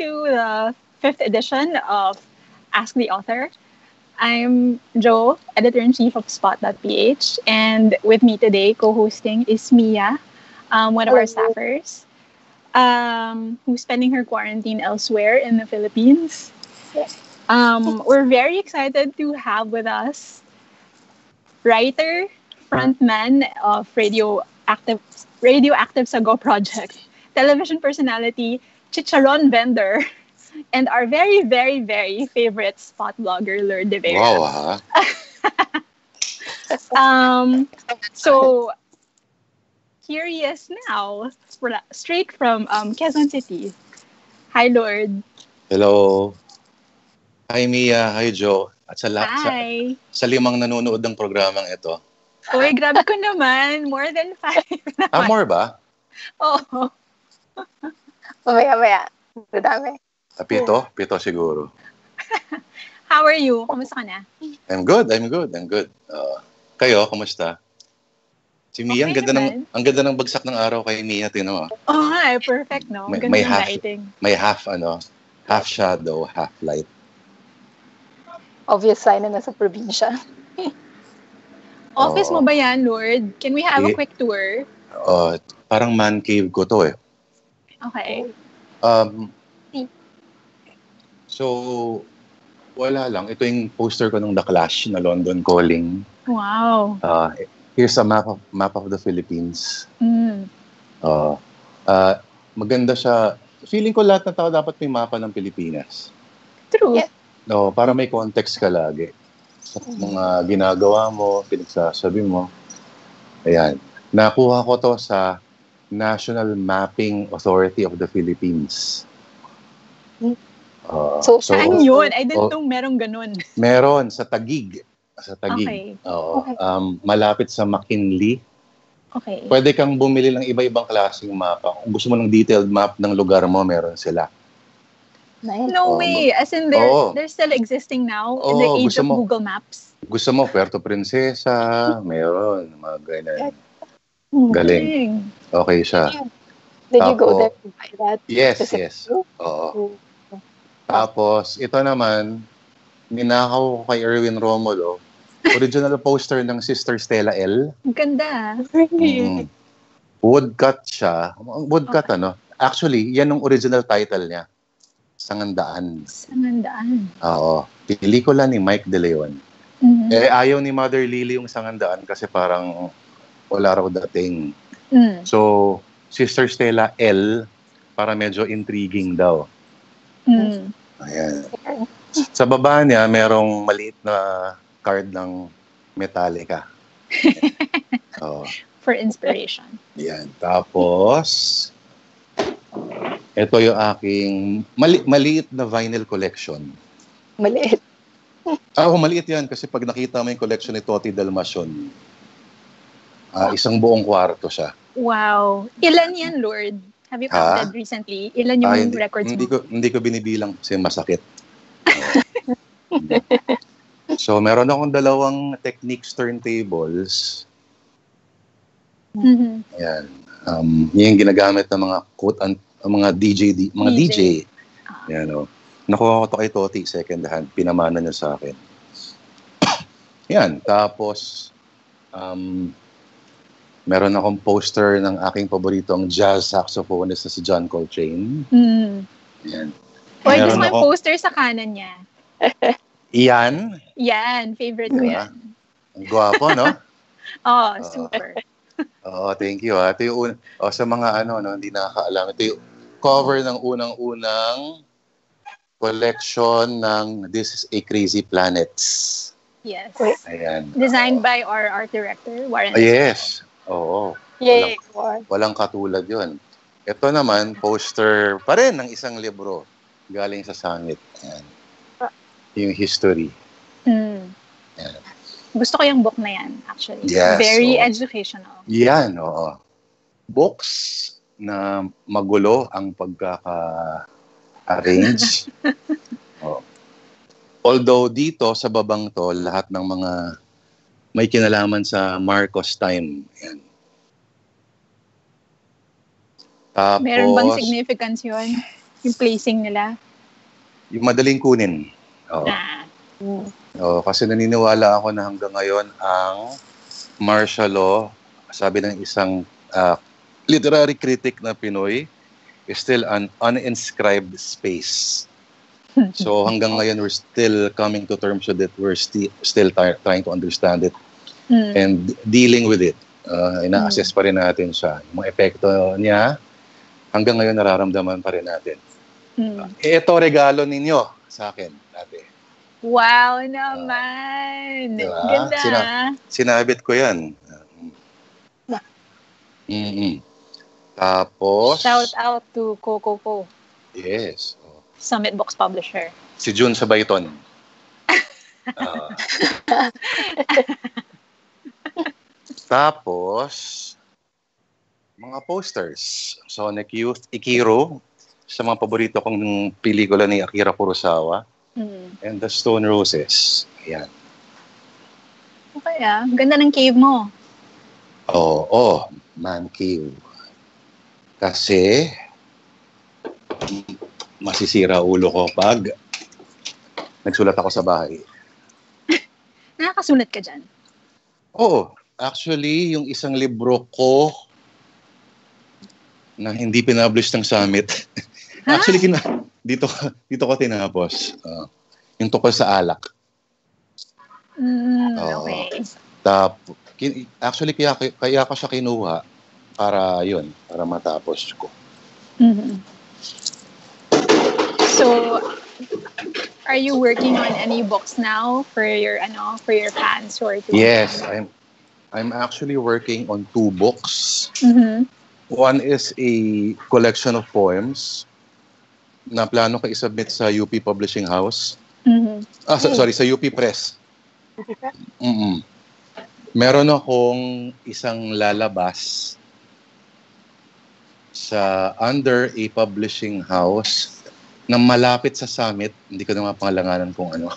to the 5th edition of Ask the Author. I'm Jo, editor-in-chief of Spot.ph, and with me today, co-hosting, is Mia, one of our staffers, who's spending her quarantine elsewhere in the Philippines. We're very excited to have with us writer, frontman of Radioactive Sago Project, television personality, chicharon vendor, and our very, very, very favorite spot blogger, Lur De Vera. Wow, huh? So, curious now, straight from Quezon City. Hi, Lur. Hello. Hi, Mia. Hi, Jo. At sa sa limang nanonood ng programang ito. Uy, grabe ko naman. More than 5 naman. Ah, more ba? Oo. Umaya. Dadami. Pito siguro. How are you? Kumusta ka na? I'm good. Kayo, kumusta? Si Mia, okay, ang ganda ng bagsak ng araw kay Mia. Tino, oh, hi. Perfect, no? May half lighting. May half shadow, half light. Obvious sign na nasa probinsya. Office mo ba yan, Lord? Can we have a quick tour? Parang man cave ko to eh. Okay. So, wala lang. Ito yung poster ko ng The Clash na London Calling. Wow. Here's a map of the Philippines. Mm. Maganda siya. Feeling ko lahat ng tao dapat may mapa ng Pilipinas. True. Yeah. No, para may context ka lagi sa mga ginagawa mo, pinagsasabi mo. Ayan. Nakuha ko to sa National Mapping Authority of the Philippines. So saan yun? I didn't know merong ganun. Meron, sa Taguig. Sa Taguig. Okay. Okay. Malapit sa McKinley. Okay. Pwede kang bumili ng iba-ibang klaseng mapa. Kung gusto mo ng detailed map ng lugar mo, meron sila. No way. As in, they're still existing now in the age of Google Maps. Gusto mo, Puerto Princesa, meron, mga ganyan. Galing. Okay siya. Did you go there to buy that? Yes. Oo. Tapos, ito naman, ninakaw ko kay Erwin Romulo, original poster ng Sister Stella L. Ang ganda. Woodcut siya. Woodcut, ano? Actually, yan ang original title niya. Sangandaan. Oo. Pelikula ni Mike De Leon. Mm-hmm. Eh, ayaw ni Mother Lily yung Sangandaan kasi parang wala raw dating. Mm. So, Sister Stella L, para medyo intriguing daw. Mm. Ayan. Sa baba niya, merong maliit na card ng Metallica. So, for inspiration. Yan. Tapos, ito yung aking maliit na vinyl collection. Maliit? Maliit yan kasi pag nakita mo yung collection ni Toti Dalmacion, isang buong kwarto siya. Wow. Ilan yan, Lord? Have you counted recently? Ilan yung records mo? Hindi ko binibilang kasi masakit. So, meron akong 2 Technics turntables. Mm-hmm. Ayan. Yung ginagamit ng mga quote-unquote mga DJ. Yan, oh. Nakuha ko to kay Toti, second hand. Pinamana niya sa akin. Yan. Tapos, meron akong poster ng aking paboritong jazz saxophonist na si John Coltrane. Mm. Yan. O, just may poster sa kanan niya. Yan. Favorite ko yan. Ang gwapo, no? Super. Thank you. Ito yung sa mga hindi nakakaalam. Ito yung cover ng unang-unang collection ng This is a Crazy Planets. Yes. Ayan. Designed by our art director, Warren. Yes. Oo. Yay. Walang katulad yun. Ito naman, poster pa rin ng isang libro galing sa Summit. Ayan. Yung history. Mm. Ayan. Gusto ko yung book na yan, actually. Yes, very educational. Yan, oo. Books na magulo ang pagkaka-arrange. Although dito, sa babang to, lahat ng mga may kinalaman sa Marcos time. Yan. Tapos, meron bang significance yun? Yung placing nila? Yung madaling kunin. Oo. Ah. Mm. Oo, kasi naniniwala ako na hanggang ngayon ang martial law, sabi ng isang literary critic na Pinoy, is still an uninscribed space. So hanggang ngayon, we're still coming to terms with it. We're still trying to understand it and dealing with it. Ina-assess pa rin natin siya. Yung mga epekto niya, hanggang ngayon nararamdaman pa rin natin. Ito regalo ninyo sa akin, ate. Wow naman! Diba? Ganda! Sinabit ko yan. Tapos... Shout out to Coco Po. Yes. Summit Books Publisher. Si June sa Bayton. Tapos, mga posters. Sonic Youth, Ikiro, sa mga paborito kong pelikula ni Akira Kurosawa. And The Stone Roses. Ayan. Okay ah. Ganda ng cave mo. Oo. Oh, man cave. Kasi, masisira ulo ko pag nagsulat ako sa bahay. Nakakasulat ka dyan? Oo. Actually, yung isang libro ko na hindi pinablish ng Summit. Huh? Actually, dito ko tinapos. Yung tukol sa alak. Okay. Actually, kaya ko siya kinuha para matapos ko. So, are you working on any books now for your fans who are doing? Yes, I'm actually working on two books. One is a collection of poems na plano ko i-submit sa UP Publishing House. Sorry, sa UP Press. Meron akong isang lalabas sa under a publishing house na malapit sa Summit. Hindi ko na mapangalanganan kung ano.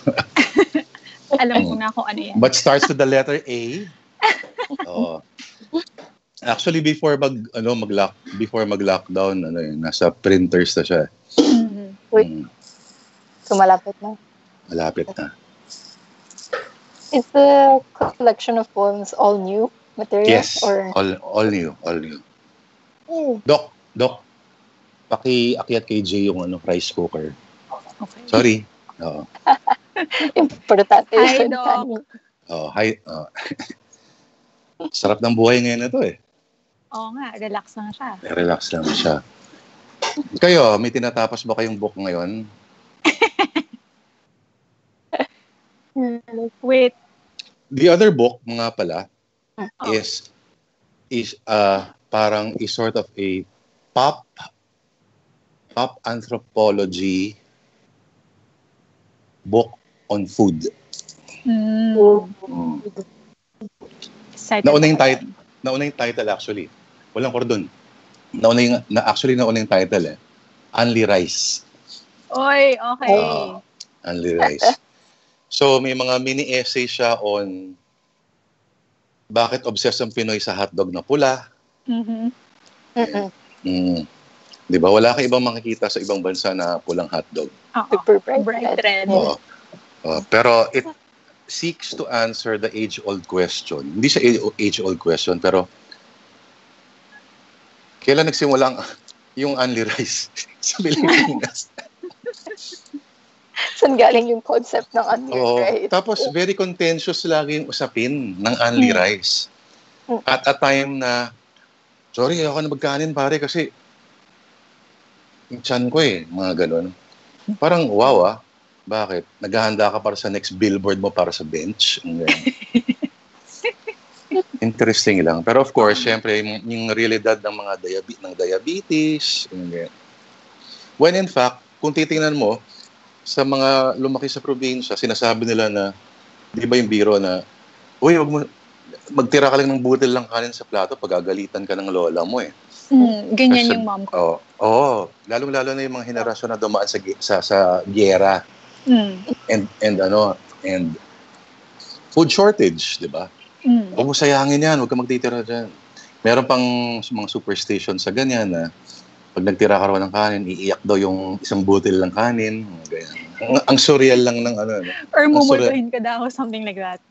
Alam ko na kung ano yan. But starts with the letter A. Oh. Actually, before mag-lockdown, nasa printers na siya. Wait. So, malapit na? Malapit na. Is the collection of poems all new material? Yes, or? All new. Doc. Paki-akyat kay Jay yung rice cooker. Okay. Sorry. Oo. Importante. Hi, Doc. Oh, hi. Oh. Sarap ng buhay ngayon na to eh. Oo nga, relax lang siya. Relax lang siya. Kayo, may tinatapos ba kayong book ngayon? Wait. The other book, mga pala, is parang is sort of a pop anthropology book on food. Nauna yung title actually. Walang cordon. Nauna yung title eh. Only Rice. Oy, okay. Only Rice. So may mga mini-essay siya on bakit obsessed ang Pinoy sa hotdog na pula. Diba? Wala ka ibang makikita sa ibang bansa na pulang hotdog. Super bright red. Pero it seeks to answer the age-old question. Hindi siya age-old question, pero kailan nagsimulang yung only rice sa Pilipinas? Saan galing yung concept ng only rice? Tapos very contentious lagi yung usapin ng only rice. At a time na, sorry, ako na magkanin pare kasi chan ko eh, mga ganun. Parang, wow ah, bakit? Naghahanda ka para sa next billboard mo para sa bench? Interesting lang. Pero of course, syempre, yung realidad ng mga diabetes. When in fact, kung titingnan mo, sa mga lumaki sa probinsya, sinasabi nila na, di ba yung biro na, uy, magtira ka lang ng butil lang kanin sa plato, pagagalitan ka ng lola mo eh. Ganyan kasi, yung mom ko. Oo. Lalong-lalo na yung mga henerasyon na dumaan sa giyera. And food shortage, di ba? Huwag mo sayangin yan, huwag ka magtitira dyan. Meron pang mga superstition sa ganyan na pag nagtira ka raw ng kanin, iiyak daw yung isang butil ng kanin. Ang surreal lang ng ano. Or mumultuhin ka daw, something like that.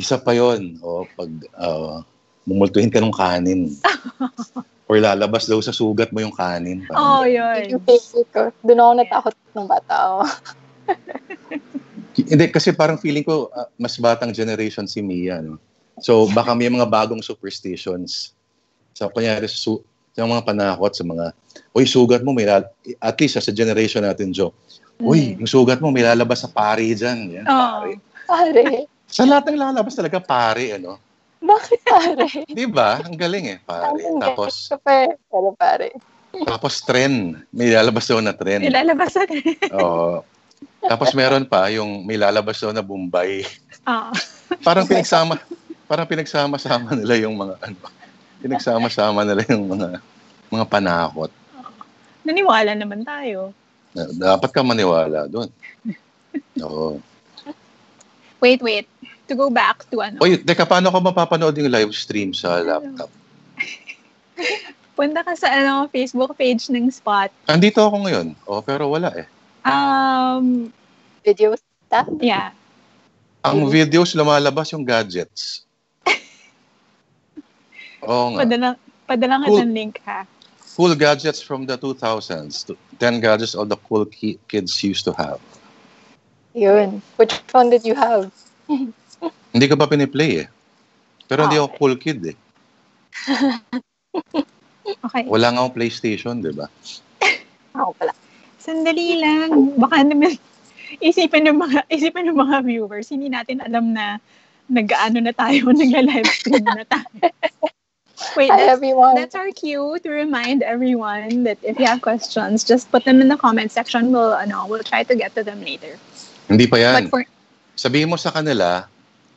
Isa pa yun. O, pag mumultuhin ka ng kanin. Or lalabas daw sa sugat mo yung kanin. Oo, oh, yun. Doon ako natakot ng bata. Hindi, kasi parang feeling ko mas batang generation si Mia. No? So, baka may mga bagong superstitions. So, kunyari, sa mga panakot, sa mga, uy, sugat mo, may at least sa generation natin, Joe, uy, yung sugat mo, may lalabas sa pari dyan. Yan, pari. Pare. Sa lahat ng lalabas talaga, pari, ano? Bakit pare? Diba? Ang galing eh, pare. Tapos, pero pare. Tapos, tren. May lalabas daw na tren. May lalabas na tren. Oo. Tapos, meron pa, yung may lalabas daw na Bombay. Oo. Parang pinagsama-sama nila yung mga, ano, pinagsama-sama nila yung mga panakot. Naniwala naman tayo. Dapat ka maniwala doon. Oo. Wait. To go back to ano. Oy, teka, paano ko mapapanood yung live stream sa laptop? Punta ka sa ano, Facebook page ng Spot. Andito ako ngayon. Oh, pero wala eh. Videos ta? Yeah. Ang videos lumalabas yung gadgets. Oo nga. Padala ka ng link, ha? Cool gadgets from the 2000s. 10 gadgets all the cool kids used to have. Yun. Which one did you have? Hindi ko pa piniplay eh. Pero hindi ako cool kid eh. Okay. Wala nga akong PlayStation, di ba? Ako pala. Sandali lang. Baka naman isipin ng mga viewers, hindi natin alam na nag-ano na tayo, nag-live stream na tayo. Wait, that's our cue to remind everyone that if you have questions, just put them in the comment section. We'll try to get to them later. Hindi pa yan. Sabihin mo sa kanila,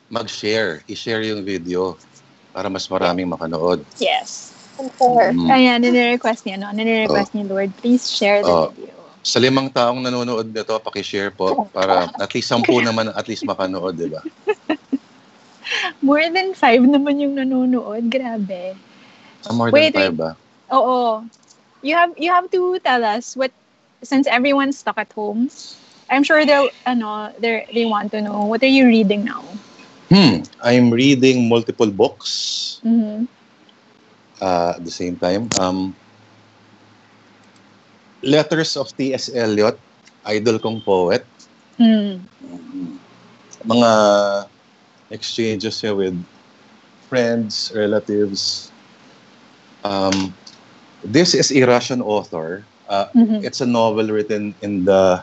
mag-share. I-share yung video para mas maraming makanood. Yes. Ayan, nire-request niya, no? Nire-request niya, Lord, please share the video. Sa 5 taong nanonood na ito, pakishare po para at least 10 naman at least makanood, di ba? More than 5 naman yung nanonood. Grabe. More than 5 ba? Oo. You have to tell us what, since everyone's stuck at home, I'm sure they want to know, what are you reading now? I'm reading multiple books at the same time. Letters of T.S. Eliot, idol kong poet. Mga exchanges niya with friends, relatives. This is a Russian author. It's a novel written in the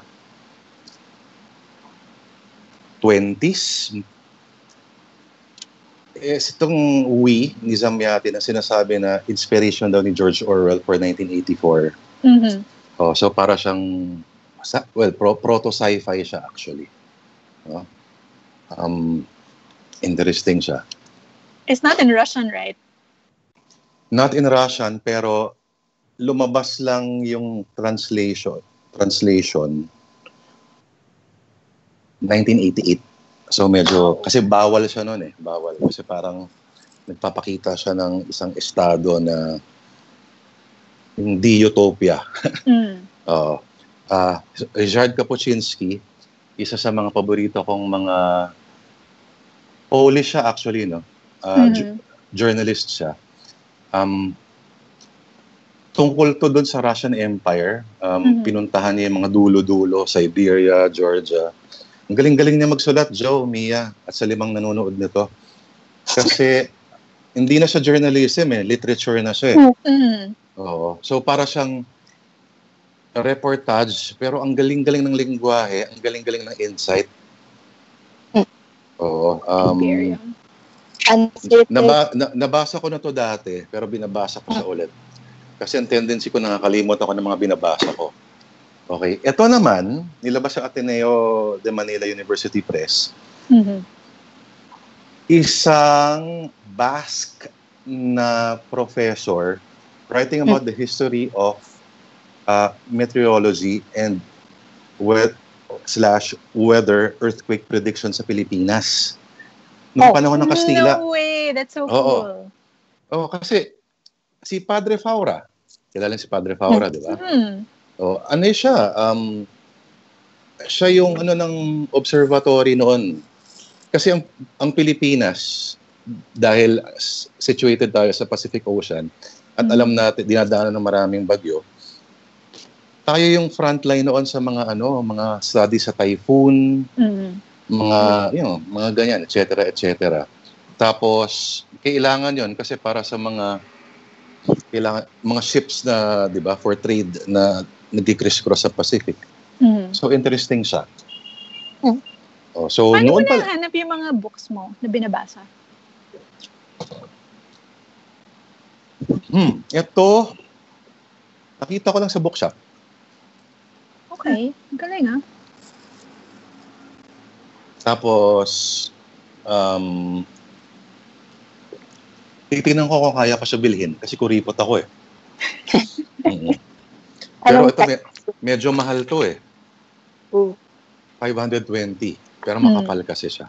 20s. Itong We ni Zamyatin na sinasabi na inspiration daw ni George Orwell for 1984. Oh, so para siyang, well, proto-sci-fi siya actually. Oh. Interesting siya. It's not in Russian, right? Not in Russian, pero lumabas lang yung translation 1988. So medyo, kasi bawal siya noon eh. Bawal. Kasi parang nagpapakita siya ng isang estado na hindi utopia. Richard Kapuscinski, isa sa mga paborito kong mga Polish siya actually, no? Journalist siya. Tungkol to doon sa Russian Empire, pinuntahan niya yung mga dulo-dulo, Siberia, Georgia. Ang galing-galing niya magsulat, Joe, Mia, at sa 5 nanonood nito. Kasi hindi na siya journalism eh, literature na siya eh. Oo. So para siyang reportage, pero ang galing-galing ng lingwahe, ang galing-galing ng insight. Oo. Nabasa ko na to dati, pero binabasa ko siya ulit. Kasi ang tendency ko, nakakalimot ako ng mga binabasa ko. Okay. Ito naman, nilabas sa Ateneo de Manila University Press. Isang Basque na professor writing about the history of meteorology and weather earthquake prediction sa Pilipinas. Noong panahon ng Kastila. No way! That's so cool. Kasi si Padre Faura, Kilala si Padre Faura, di ba? So, ano siya? Siya yung ano ng observatory noon. Kasi ang Pilipinas, dahil situated tayo sa Pacific Ocean, at alam natin, dinadaanan ng maraming bagyo, tayo yung frontline noon sa mga ano, mga study sa typhoon, mga, you know, mga ganyan, etc., etc. Tapos, kailangan yon kasi para sa mga kailangan, mga ships na, di ba, for trade na nag-criss-cross sa Pacific. So, interesting siya. Oh, so paano noon mo nahanap yung mga books mo na binabasa? Ito, nakita ko lang sa bookshop. Okay, ang galing ah. Tapos, titignan ko kung kaya ko siya bilhin kasi kuripot ako eh. Pero ito, medyo mahal to eh. 520. Pero makapal kasi siya.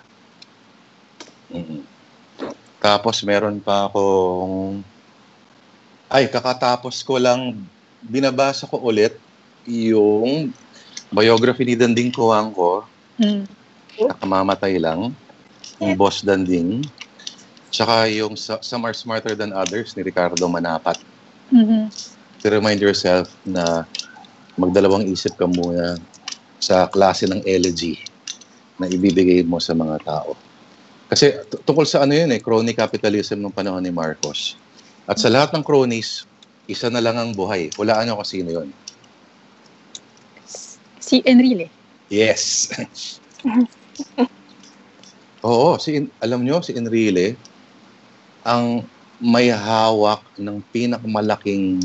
Tapos meron pa akong... Ay, kakatapos ko lang, binabasa ko ulit yung biography ni Danding Kuang ko. Nakamamatay lang. Yung Boss Danding. Tsaka yung Some Are Smarter Than Others ni Ricardo Manapat. To remind yourself na magdalawang isip ka muna sa klase ng elegy na ibibigay mo sa mga tao. Kasi tungkol sa ano yun eh, crony capitalism ng panahon ni Marcos. At sa lahat ng cronies, isa na lang ang buhay. Hulaan nyo kung sino yun. Si Enrile. Yes. Oo, alam nyo, si Enrile, ang may hawak ng pinakamalaking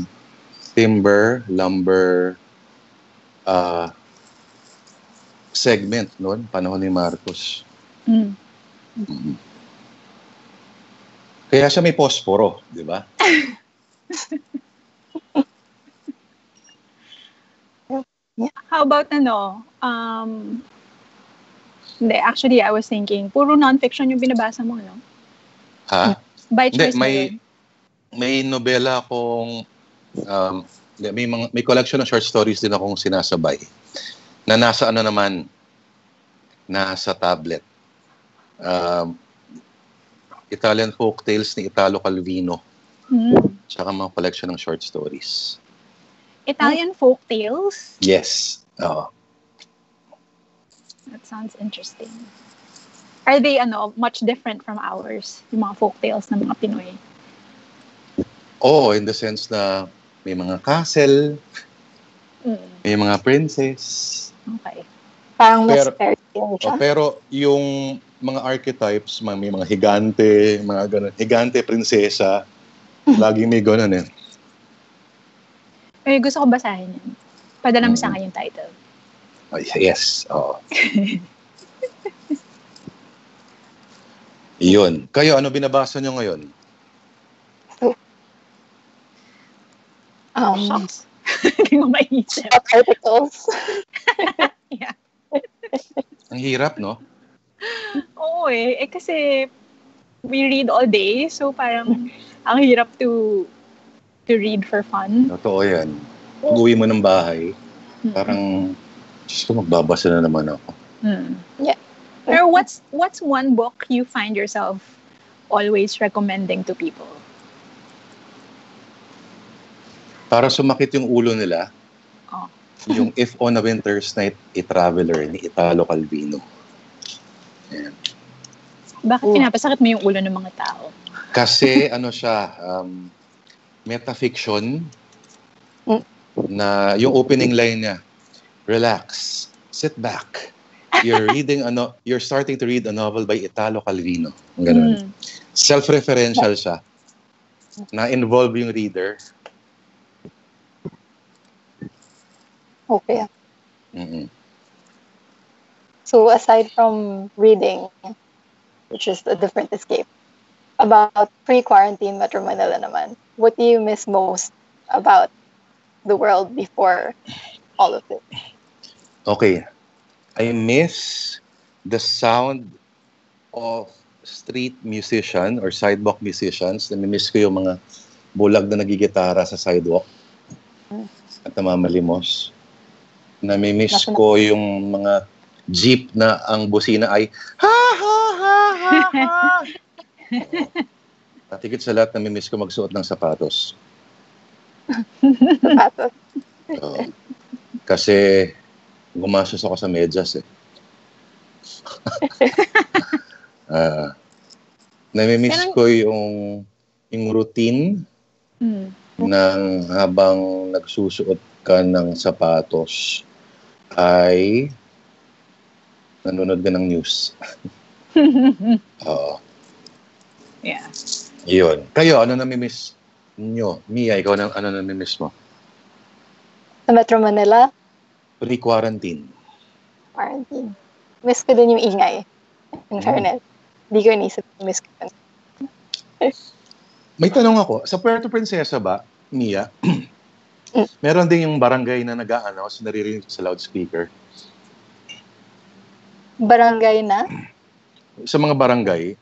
timber, lumber, segment noon, panahon ni Marcos. Kaya siya may posporo, di ba? How about ano? Hindi, actually, I was thinking, puro non-fiction yung binabasa mo, no? Ha? By choice mo yun? May nobela akong, may collection ng short stories din akong sinasabay. Na nasa ano naman, nasa tablet. Italian folk tales ni Italo Calvino. Tsaka mga collection ng short stories. Italian folk tales? Yes. That sounds interesting. Are they ano, much different from ours? Yung mga folk tales ng mga Pinoy? Oh, in the sense na may mga castle, may mga princess. Okay. Parang mas pero yung mga archetypes, may mga higante, mga ganun. Higante, prinsesa. Laging may ganun eh. Ay, gusto ko basahin yan. Padala mo sa akin yung title. Oh, yes. Oo. Yun. Kayo, ano binabasa nyo ngayon? Shucks. Hindi mo maisip. Short articles. Yeah. Ang hirap, no? Oo eh. Eh kasi we read all day, so parang ang hirap to read for fun. Totoo yan. Uwi mo ng bahay, parang just magbabasa na naman ako. Yeah. Pero what's one book you find yourself always recommending to people? Para sumakit yung ulo nila, yung If on a Winter's Night, A Traveler ni Italo Calvino. Ayan. Bakit pinapasakit mo yung ulo ng mga tao? Kasi ano siya, metafiction na yung opening line niya, relax, sit back. You're starting to read a novel by Italo Calvino. Ganun. Self-referential siya. Na-involve yung reader. Okay. So aside from reading, which is a different escape, about pre-quarantine Metro Manila naman, what do you miss most about the world before all of it? Okay. I miss the sound of street musician or sidewalk musicians. Namimiss ko yung mga bulag na nagigitara sa sidewalk. at namamalimos. Namimiss ko yung mga jeep na ang busina ay ha ha ha ha ha. At higit sa lahat, namimiss ko magsuot ng sapatos. Sapatos? Kasi gumasos ako sa medyas eh. Namimiss ko yung routine ng habang nagsusuot ka ng sapatos ay nanonood ka ng news. Oo. Yeah. Yun. Kayo, ano namimiss nyo? Mia, ikaw, ano namimiss mo? Sa Metro Manila? Pre-quarantine. Quarantine. Miss ko din yung ingay. In fairness. Hindi ko inisip. Miss ko din. May tanong ako. Sa Puerto Princesa ba, Mia, meron din yung barangay na nag-a-announce, naririnig sa loudspeaker? Barangay na? Sa mga barangay,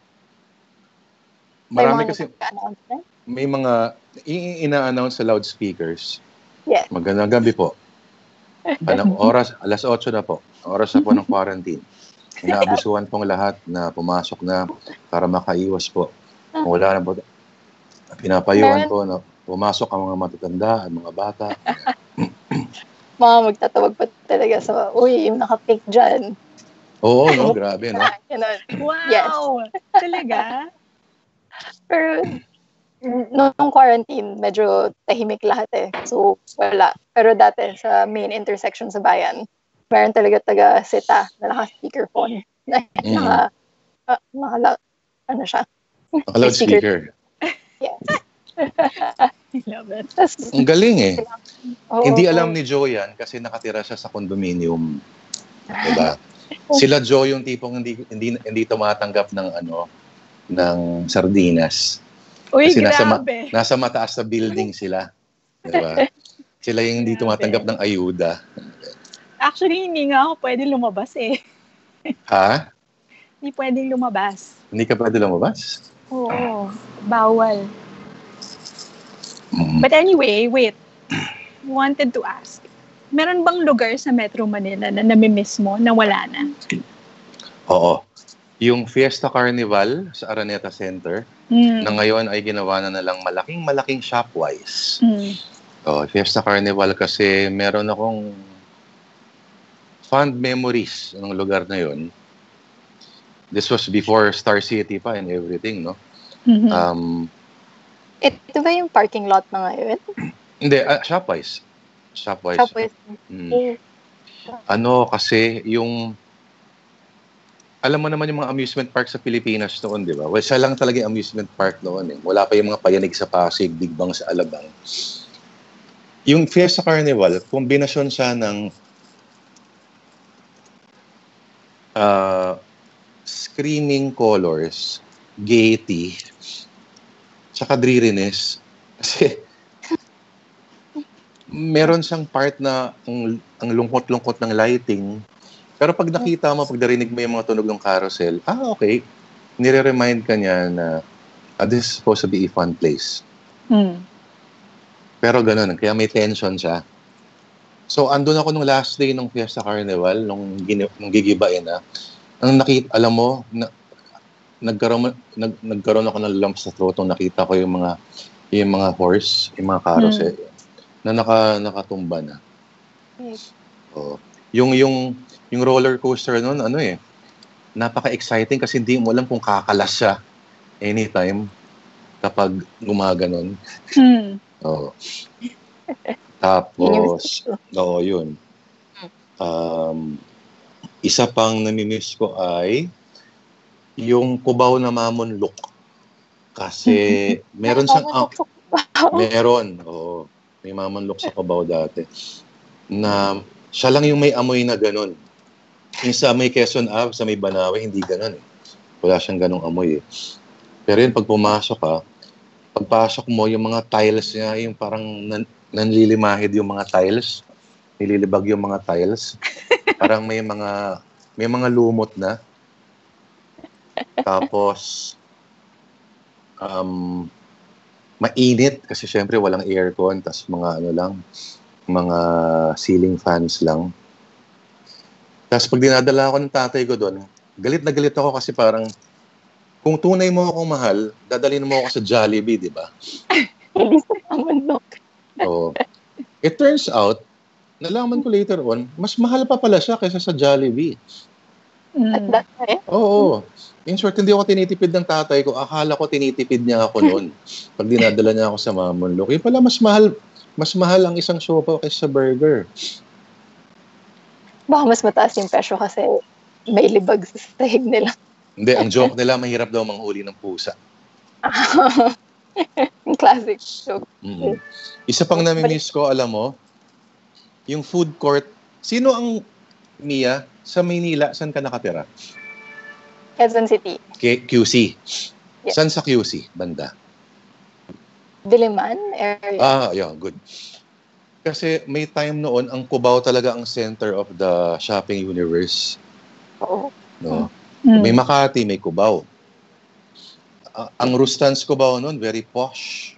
marami kasi may mga ina-announce sa loudspeakers. Yes. Magandang gabi po. Anong oras? Alas 8 na po. Oras na po ng quarantine. Inaabusuhan pong lahat na pumasok na para makaiwas po. Kung wala na po, pinapayuhan po na pumasok ang mga matatanda, ang mga bata. Mga magtatawag pa talaga sa, uy, nakapake dyan. Oo, no? Grabe, no? Wow! Yes. Talaga? Pero, noong quarantine, medyo tahimik lahat eh. So, wala. Pero dati, sa main intersection sa bayan, meron talaga taga-sita na naka-speakerphone. Ano siya? Naka-loudspeaker. Yes. I love it. Ang galing eh. Oh, hindi alam ni Joe yan kasi nakatira siya sa condominium. Diba? Sila Joe yung tipong hindi tumatanggap ng ng sardinas. Uy, kasi nasa mataas na building sila. Diba? Sila yung hindi tumatanggap ng ayuda. Actually, hindi nga ako pwede lumabas eh. Ha? Hindi pwedeng lumabas. Hindi ka pwede lumabas? Oo. Bawal. But anyway, wait. Wanted to ask. Meron bang lugar sa Metro Manila na namimiss mo na wala na? Oo. Yung Fiesta Carnival sa Araneta Center na ngayon ay ginawa na lang malaking shopwise. Oh, Fiesta Carnival kasi meron akong fond memories ng lugar na yon. This was before Star City pa and everything, no? Ito ba yung parking lot na ngayon? Hindi, shopwise. Shopwise. Ano kasi yung... Alam mo naman yung mga amusement park sa Pilipinas noon, di ba? Well, siya lang talaga yung amusement park noon eh. Wala pa yung mga payanig sa Pasig, Digbang sa Alabang. Yung Fiesta Carnival, kombinasyon siya ng screaming colors, gaiety, saka dreariness. Kasi meron siyang part na ang lungkot-lungkot ng lighting. Pero pag nakita mo, pag narinig mo yung mga tunog ng carousel, okay, nire-remind ka niya na this is supposed to be a fun place. Pero ganun, kaya may tension siya. So, andun ako nung last day ng Fiesta Carnival, nung gigibain na, ang nakita, alam mo, nagkaroon ako ng lump sa throat nung nakita ko yung mga horse, yung mga carousel, na nakatumba na. Oh. Yung roller coaster nun, napaka-exciting kasi hindi mo alam kung kakalas siya anytime kapag gumaganon. Oo. Tapos, yun. Isa pang namimiss ko ay yung Cubao na Mamunlok. Kasi meron siyang... meron. Oo. May Mamunlok sa Cubao dati. Na siya lang yung may amoy na ganun. Yung sa may Quezon Ave, sa may Banawe, hindi ganun eh. Wala siyang ganung amoy eh. Pero yun, pagpasok mo, yung mga tiles niya, yung parang nanlilimahid yung mga tiles. Nililibag yung mga tiles. Parang may mga lumot na. Tapos, mainit kasi syempre walang aircon, tas mga ano lang, mga ceiling fans lang. Tapos pag dinadala ako ng tatay ko doon, galit na galit ako kasi parang kung tunay mo akong mahal, dadalhin mo ako sa Jollibee, di ba? Hindi sa pamundok. Oo. It turns out, nalaman ko later on, mas mahal pa pala siya kaysa sa Jollibee. At that time? Oo. In short, hindi ako tinitipid ng tatay ko. Akala ko tinitipid niya ako noon pag dinadala niya ako sa Mamunlok. Yung pala, mas mahal ang isang sopa kaysa sa burger. Baka mas mataas yung presyo kasi may libag sa sahig nila. Hindi, ang joke nila, mahirap daw manghuli ng pusa. Classic joke. Mm-hmm. Isa pang namimiss ko, alam mo, yung food court. Sino ang, Mia, sa Maynila, saan ka nakatira? Quezon City. QC. Yes. San sa QC, banda? Diliman area. Ah, yeah, good. Kasi may time noon, ang Cubao talaga ang center of the shopping universe. Oo. No? Mm. May Makati, may Cubao. Ang Rustan's Cubao noon, very posh.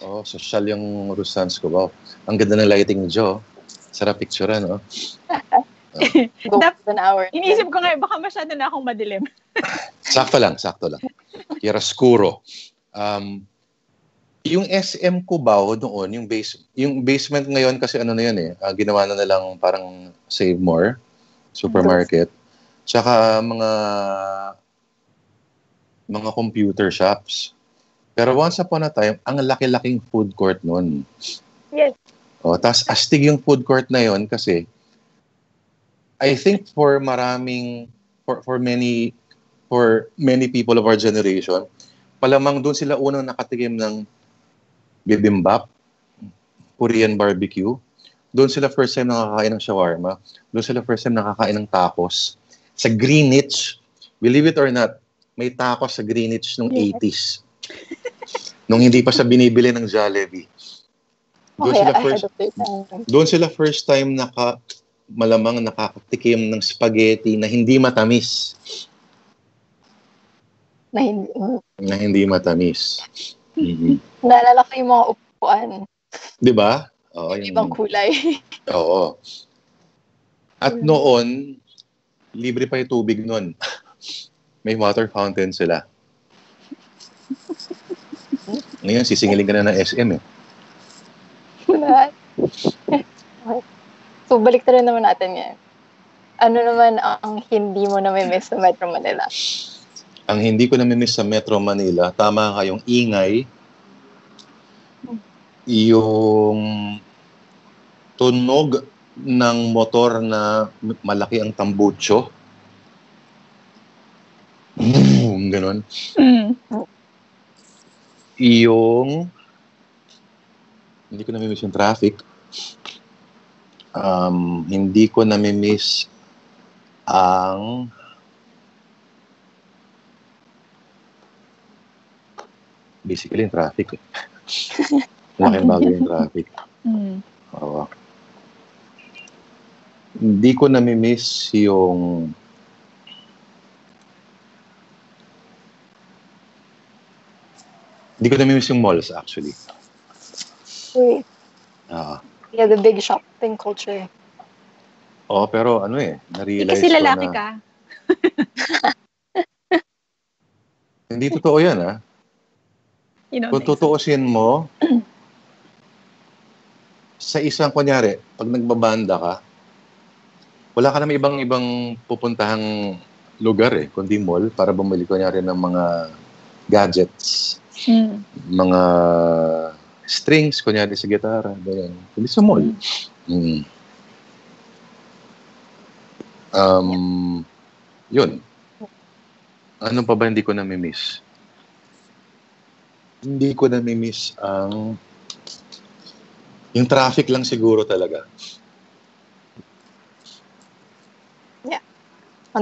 Oh, social yung Rustan's Cubao. Ang ganda ng lighting ni Joe. Sarap picturean, no? Iniisip ko ngayon, baka masyado na akong madilim. Sakto lang. Chiaroscuro. Yung SM Cubao noon, yung basement ngayon kasi ano na yun eh, ginawa na lang parang Save More, supermarket. Tsaka mga computer shops. Pero once upon a time, ang laki-laking food court noon. Yes. O, tas astig yung food court na yun kasi I think for many people of our generation, palamang doon sila unang nakatigim ng bibimbap, Korean barbecue. Doon sila first time nakakain ng shawarma. Doon sila first time nakakain ng tacos. Sa Greenwich, believe it or not, may tacos sa Greenwich nung 80s. Nung hindi pa sa binibili ng Jollibee. Doon sila first time malamang nakakatikim ng spaghetti na hindi matamis. Na hindi matamis. Mm-hmm. Naalala ko yung mga upuan. Diba? Oo, yung ibang kulay. Oo. At noon, libre pa yung tubig noon. May water fountain sila. Ngayon, sisingiling ka na ng SM eh. So, balik tayo naman natin yan. Ano naman ang hindi mo namimiss sa Metro Manila? Ang hindi ko namimiss sa Metro Manila, tama ka, yung ingay, yung tunog ng motor na malaki ang tambucho. Ganun. Yung hindi ko namimiss yung traffic. Hindi ko namimiss ang basically yung traffic. Laking bagay yung traffic. Oo. Hindi ko namimiss yung malls actually. Wait. Yeah, the big shopping culture. Oh, pero ano eh, na-realize ko na... Kasi lalaki ka. Hindi totoo yan, ha? Kung tutuusin mo, sa isang, kunyari, pag nagbabanda ka, wala ka naman ibang pupuntahang lugar eh, kundi mall, para bumili kunyari ng mga gadgets, mga... strings, kunyari sa gitara, ganyan. Hindi sa mall. Yun. Ano pa ba hindi ko namimiss? Hindi ko namimiss ang... Yung traffic lang siguro talaga. Yeah.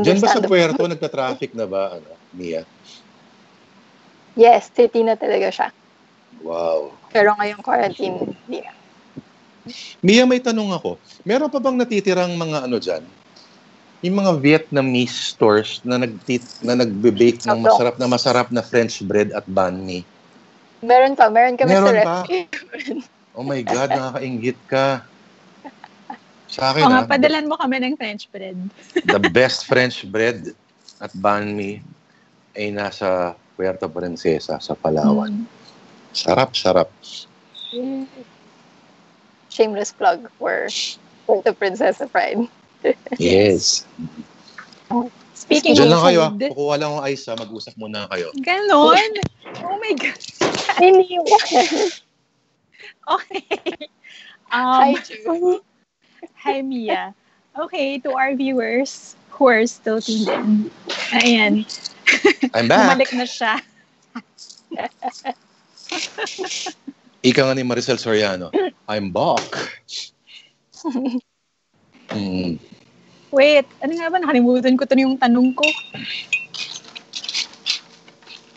Diyan ba sa Puerto, nagka-traffic na ba, Mia? Yes, city na talaga siya. Wow. Pero ngayong quarantine, hindi na. Mia, may tanong ako. Meron pa bang natitirang mga ano dyan? Yung mga Vietnamese stores na nagbe-bake ng masarap na French bread at banh mi? Meron kami meron sa ref. Oh my God, nakakaingit ka. Sa akin, nga, padalan mo kami ng French bread. The best French bread at banh mi ay nasa Puerto Princesa sa Palawan. Sarap. Shameless plug for Puerto Princesa Pride. Yes. Speaking of food. Diyan lang kayo, kukuha lang ang ice, mag-usap muna kayo. Ganon? Oh my God. Iniwan. Okay. Hi, Joe. Hi, Mia. Okay, to our viewers who are still tuned in. Ayan. I'm back. Bumalik na siya. Ika nga ni Maricel Soriano. I'm back. Wait, ano nga ba? Nakalimutan ko ito yung tanong ko.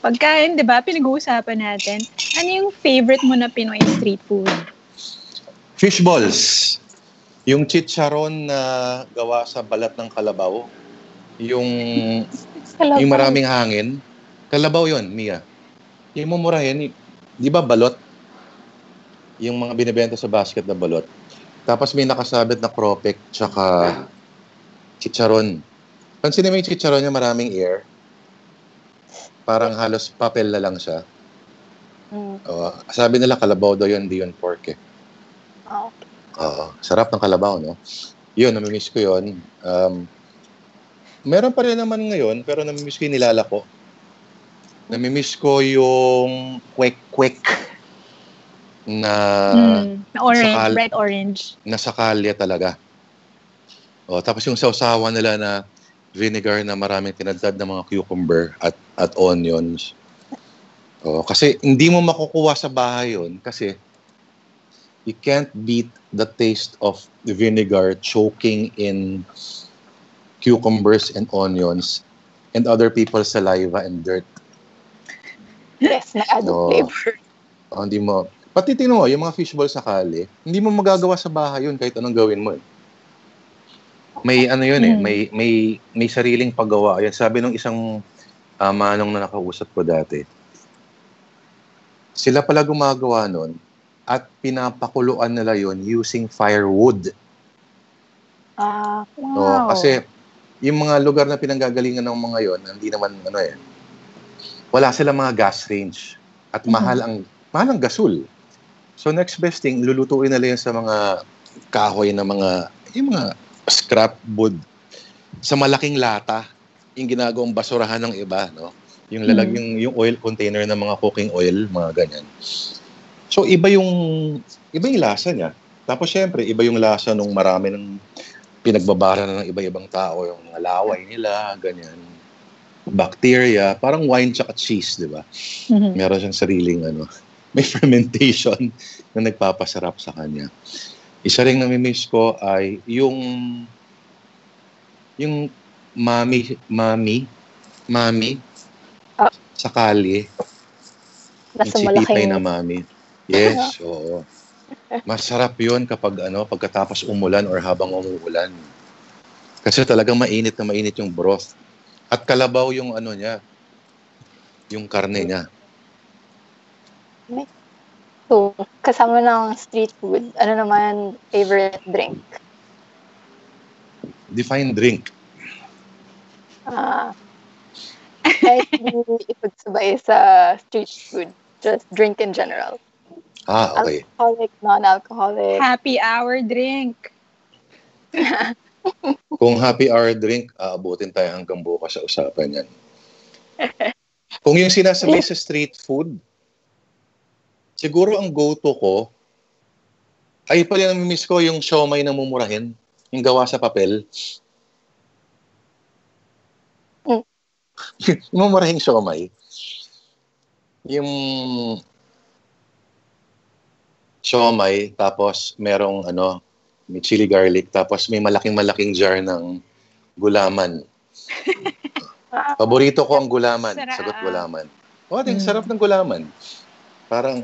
Pagkain, di ba? Pinag-uusapan natin. Ano yung favorite mo na Pinoy street food? Fish balls. Yung chicharon na gawa sa balat ng kalabaw. Yung maraming hangin. Kalabaw yon, Mia. Yung mumurahin, di ba balot? Yung mga binibenta sa basket na balot. Tapos may nakasabit na cropek tsaka chicharon. Pansinin mo yung chicharon niya, maraming air. Parang halos papel na lang siya. Sabi nila kalabaw daw yun, di yun pork eh. Okay. Sarap ng kalabaw, no? Yun, namimiss ko yun. Meron pa rin naman ngayon, pero namimiss ko yung nilalako. Namimiss ko yung kwek-kwek na orange, red orange. Na sakalya talaga. Tapos yung sausawa nila na vinegar na maraming tinadtad ng mga cucumber at onions. Kasi hindi mo makukuha sa bahay yun kasi you can't beat the taste of the vinegar choking in cucumbers and onions and other people's saliva and dirt. Yes, na-add flavor. Hindi mo. Pati tingnan mo, yung mga fish balls sakali, hindi mo magagawa sa bahay yun kahit anong gawin mo. May ano yun eh, may sariling paggawa. Yan, sabi ng isang manong na nakausap ko dati, sila pala gumagawa nun, at pinapakuluan nila yon using firewood. Wow. Kasi yung mga lugar na pinanggagalingan ng mga yon, hindi naman ano eh. Wala silang mga gas range at mahal ang gasol. So next best thing, lulutuin nila yan sa mga kahoy na yung mga scrap wood sa malaking lata, yung ginagawang basurahan ng iba, no? Yung yung oil container ng mga cooking oil, mga ganyan. So, iba yung lasa niya. Tapos, syempre, iba yung lasa nung marami ng pinagbabara ng iba-ibang tao. Yung mga laway nila, ganyan. Bacteria. Parang wine tsaka cheese, di ba? Meron siyang sariling, may fermentation na nagpapasarap sa kanya. Isa rin namimiss ko ay yung mami sa kali. Yung sitipay na mami. Yes, oo. Masarap yun pagkatapos umulan or habang umuulan. Kasi talagang mainit na mainit yung broth. At kalabaw yung niya, yung karne niya. So, kasama ng street food, ano naman favorite drink? Define drink. Kahit hindi ipagsabay sa street food, just drink in general. Okay. Alcoholic, non-alcoholic. Happy hour drink. Kung happy hour drink, aabutin tayo hanggang bukas sa usapan yan. Kung yung sinasabi sa street food, siguro ang go-to ko, ay pala namimiss ko yung siomay na mumurahin, yung gawa sa papel. Yung mumurahing siomay. Yung siomay, tapos merong may chili garlic, tapos may malaking jar ng gulaman. Paborito ko ang gulaman. Sarap. Sagot gulaman. Sarap ng gulaman. Parang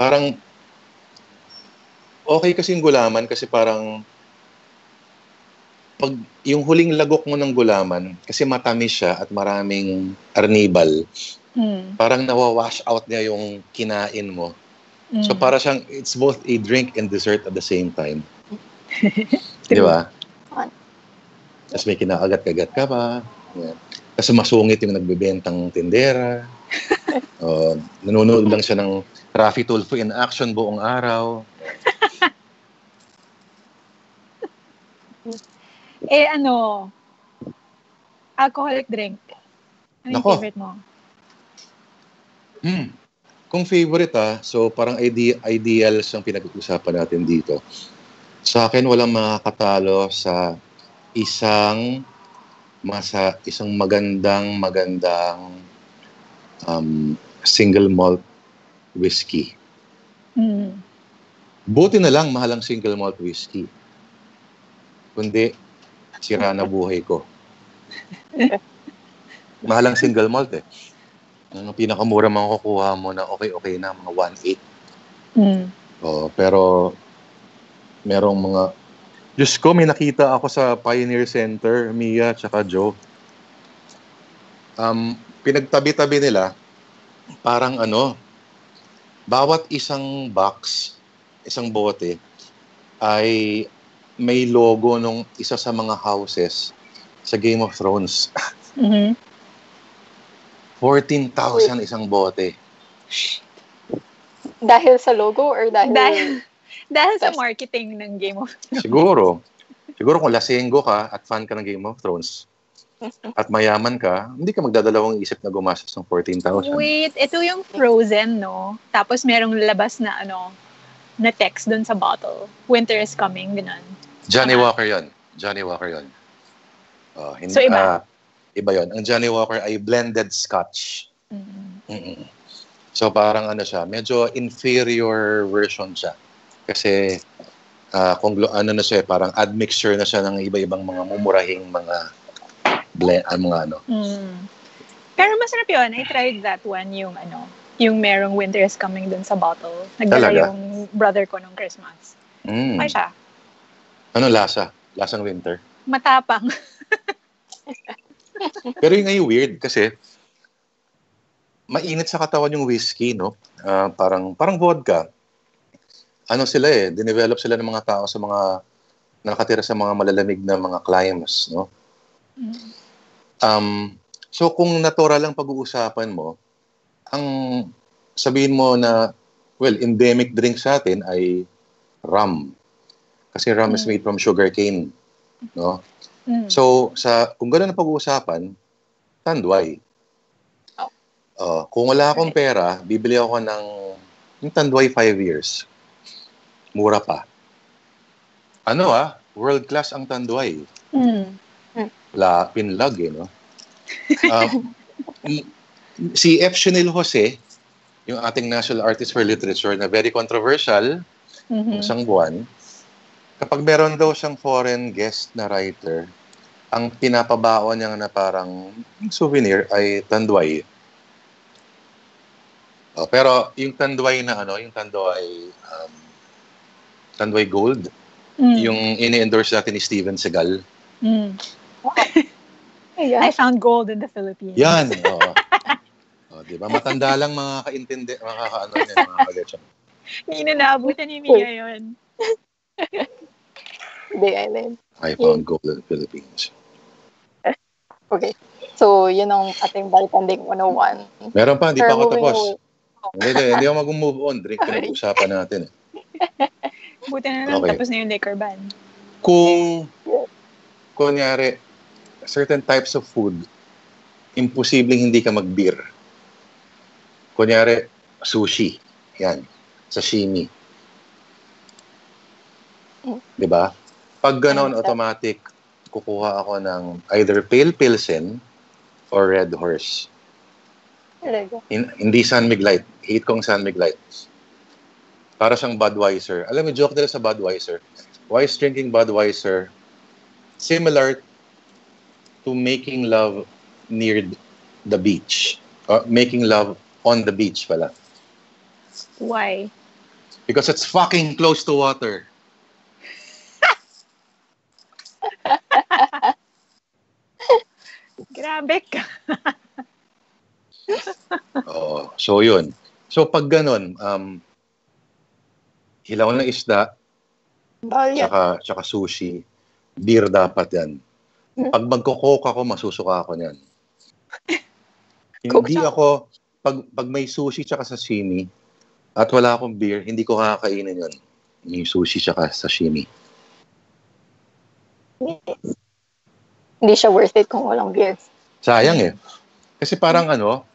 parang okay kasi yung gulaman kasi parang pag yung huling lagok mo ng gulaman kasi matamis siya at maraming arnibal. Parang nawa-wash out niya yung kinain mo. So para siyang, it's both a drink and dessert at the same time. Di ba? Tapos may kinaagat-kagat ka pa. Yeah. Kasi masungit yung nagbebentang tindera. Nanonood lang siya ng Raffy Tulfo in action buong araw. Eh ano, alcoholic drink. Ano yung favorite mo? Kung favorite so parang ideals ang pinag-uusapan natin dito. Sa akin, walang makakatalo sa isang magandang single malt whiskey. Buti na lang mahalang single malt whiskey. Kundi, sira na buhay ko. Mahalang single malt Ang pinakamura man kukuha mo na okay na, mga 1.8. Pero, merong mga... Diyos ko, may nakita ako sa Pioneer Center, Mia tsaka Joe. Pinagtabi-tabi nila, parang bawat isang box, isang bote, ay may logo nung isa sa mga houses sa Game of Thrones. 14,000 isang bote. Dahil sa logo or dahil sa marketing ng Game of Thrones. Siguro kung lasenggo ka at fan ka ng Game of Thrones at mayaman ka, hindi ka magdadalawang isip na gumastos ng 14,000. Wait, ito yung Frozen, no? Tapos merong labas na na text doon sa bottle. Winter is coming, ganun. Johnny Walker 'yon. So iba 'yon. Ang Johnny Walker ay blended Scotch. So parang siya, medyo inferior version siya. Kasi kung na siya, parang admixture na siya ng iba-ibang mga mumurahing mga blend, mga ano. Pero masarap 'yon. I tried that one, yung merong Winter is Coming dun sa bottle. Nagdala yung brother ko nung Christmas. Ay siya. Ano lasa? Lasang winter? Matapang. Pero yung ay weird kasi mainit sa katawan yung whiskey, no? Parang vodka. Dinevelop sila ng mga tao sa mga nakatira sa mga malalamig na mga climes, no? So kung natural lang pag-uusapan mo, ang sabihin mo na, endemic drink sa atin ay rum. Kasi rum is made from sugarcane, no? So, kung gano'n ang pag-uusapan, tanduay. Kung wala akong pera, bibili ako ng yung tanduay 5 years. Mura pa. World class ang tanduay. Pinlag no? Si F. Chanel Jose, yung ating National Artist for Literature na very controversial, isang buwan, kapag meron daw siyang foreign guest na writer, ang pinapabaon niya na parang souvenir ay tanduay. Pero yung tanduay na Tanduay Gold, yung ini-endorse natin ni Steven Seagal. I found gold in the Philippines. Yan, diba? Matanda lang mga kagetsyon. Hindi na naabutan ni Mia yun. Hindi, I found gold in the Philippines. Okay. So, yun ang ating bartending 101. Meron pa, hindi pa ako tapos. Hindi ako mag-move on. Drink na pag-usapan natin. Buti na lang, tapos na yung liquor ban. Kunyari, certain types of food, imposibleng hindi ka mag-beer. Kunyari, sushi. Yan. Sashimi. Diba? Pag gano'n, automatic, kukuha ako ng either Pale Pilsen or Red Horse. Hindi San Miguelite. Hate kong San Miguelite. Para siyang Budweiser. Alam mo, joke nila sa Budweiser. Why is drinking Budweiser similar to making love near the beach? Or making love on the beach pala. Why? Because it's fucking close to water. Grabe ka. Oo. So, yun. So, pag ganun, hilaw ng isda, tsaka sushi, beer dapat yan. Pag magko-coke ako, masusuka ako niyan. Hindi ako, pag may sushi tsaka sashimi, at wala akong beer, hindi ko kakainin yun. Yung sushi tsaka sashimi. Hindi siya worth it kung walang beer. Sayang eh. Kasi parang ano,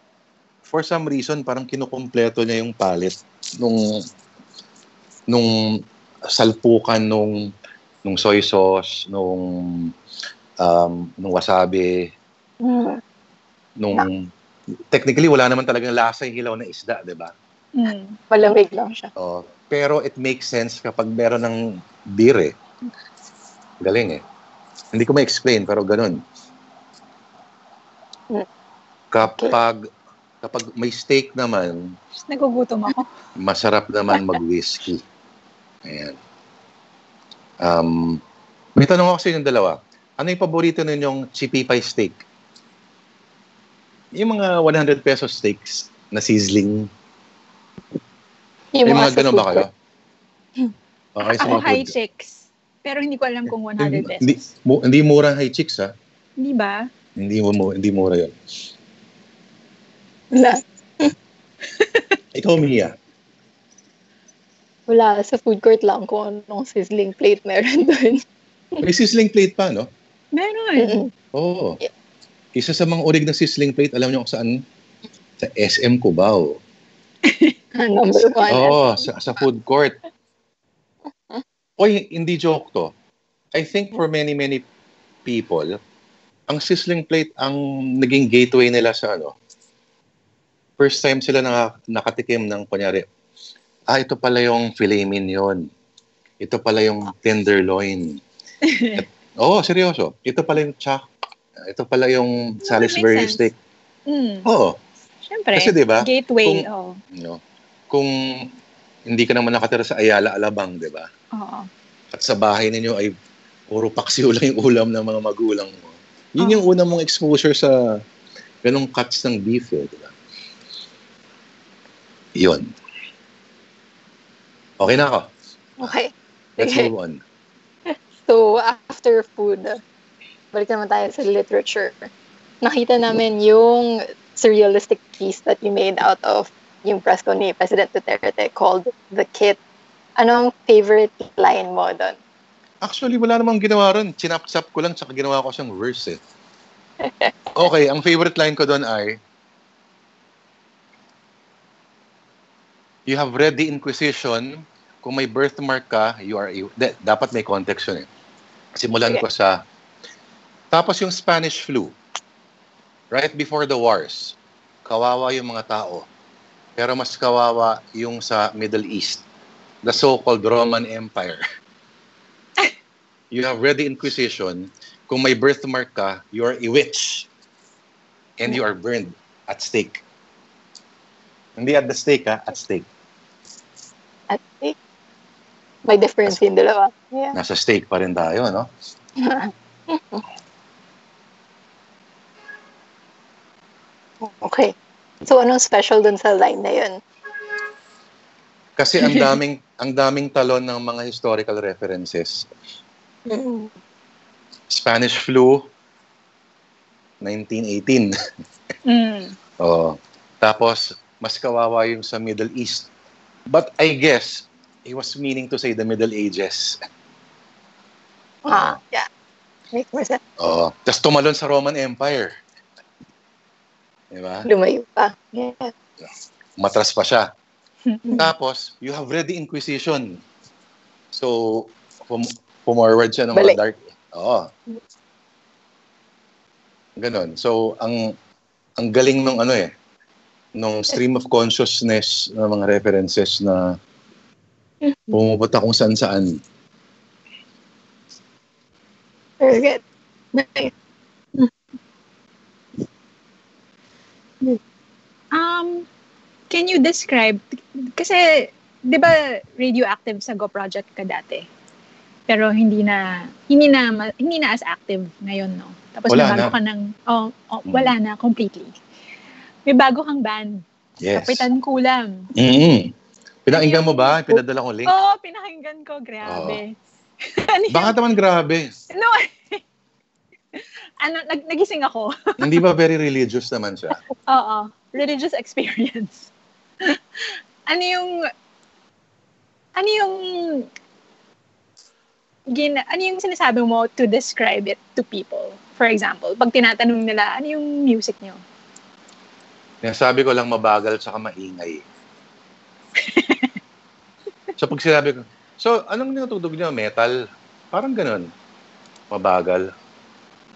for some reason, parang kinukumpleto niya yung palate nung salpukan nung soy sauce, nung wasabi, nung technically wala naman talagang lasa yung hilaw na isda, 'di ba? Malamig lang siya. Oh, pero it makes sense kapag meron ng beer eh. Galing eh. Hindi ko ma-explain pero ganun. Kapag may steak naman, nagugutom ako. Masarap naman mag-whiskey. Ayan. May tanong ako sa inyong dalawa. Ano yung paborito ninyong chipipay steak? Yung mga 100 peso steaks na sizzling. Yung mga ganun ba kayo? Okay, ako high chicks. Pero hindi ko alam kung 100 pesos. Hindi mura high chicks, ha? Hindi ba? Hindi mura yun. Wala. Ikaw, Mia. Wala. Sa food court lang kung anong sizzling plate meron doon. May sizzling plate pa, no? Meron. Oo. Isa sa mga orig na sizzling plate, alam niyo kung saan? Sa SM Cubao. Number 1. Oo, sa food court. Oy, hindi joke to. I think for many people, ang sizzling plate ang naging gateway nila sa ano. First time sila nakatikim ng kunyari, ito pala yung filet mignon. Ito pala yung tenderloin. Seryoso. Ito pala yung chak. Ito pala yung Salisbury steak. Oo. Siyempre. Kasi diba? Gateway. Kung hindi ka naman nakatira sa Ayala, Alabang, diba? Oo. At sa bahay ninyo ay puro paksiw lang yung ulam ng mga magulang mo. Yun yung unang mong exposure sa ganong cuts ng beef, diba? Yun. Okay na ako. Okay. Let's move on. So, after food, balik naman tayo sa literature. Nakita namin yung surrealistic piece that you made out of yung presko ni President Duterte called The Kit. Anong favorite line mo doon? Actually, wala namang ginawa ron. Chinapsap ko lang, tsaka ginawa ko siyang verse. Okay, ang favorite line ko doon ay, you have read the Inquisition. Kung may birthmark ka, you are a... Dapat may context yun eh. Simulan ko sa... Tapos yung Spanish flu, right before the wars, kawawa yung mga tao. Pero mas kawawa yung sa Middle East, the so-called Roman Empire. You have read the Inquisition. Kung may birthmark ka, you are a witch. And you are burned at stake. Hindi at the stake, ha? At stake. At stake? May difference in dalawa. Yeah. Nasa stake pa rin tayo, no? Okay. So, anong special dun sa line na yun? Kasi ang daming talon ng mga historical references. Spanish flu, 1918. Oh. Tapos, mas kawawa yung sa Middle East. But I guess, he was meaning to say the Middle Ages. Yeah. Make more sense. Oh, tas tumalon sa Roman Empire. Diba? Lumayo pa. Yeah. Matras pa siya. Tapos, you have read the Inquisition. So, pumorward siya ng mga dark. Oo. Ganon. So, ang galing nung ano eh, nung stream of consciousness ng mga references na pumupunta kung saan-saan. Very good. Nice. Can you describe, kasi, di ba radioactive sa Go Project ka dati? Pero hindi na as active ngayon, no? Tapos wala na. Ka ng, wala na completely. May bago kang band. Yes. Kapitan Kulam. Mm-hmm. Pinakinggan mo ba? Pinadala ko link. Oo, pinakinggan ko. Grabe. Oh. Baka naman grabe. No. Ano, nagising ako. Hindi ba very religious naman siya? Oo. Religious experience. Ano yung sinasabi mo to describe it to people? For example, pag tinatanong nila, ano yung music nyo? Sabi ko lang mabagal tsaka maingay. So pag sinabi ko, so anong tinutugtog nyo? Metal? Parang ganun. Mabagal.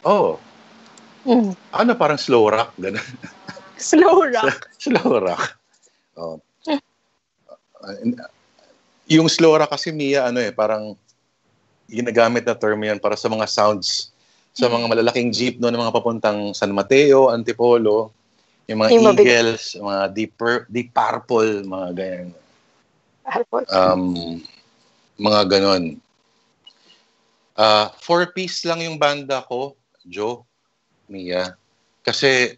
Oh. Mm. Ano, parang slow rock? Ganun. Slow rock? Slow rock. Oh. Yung slow rock kasi, Mia, ano eh, parang ginagamit na term yan para sa mga sounds sa mga malalaking jeep no, ng mga papuntang San Mateo, Antipolo, yung mga Eagles, mga Deep Purple, mga ganyan. Purple? Mga ganon. Four-piece lang yung banda ko, Joe, Mia. Kasi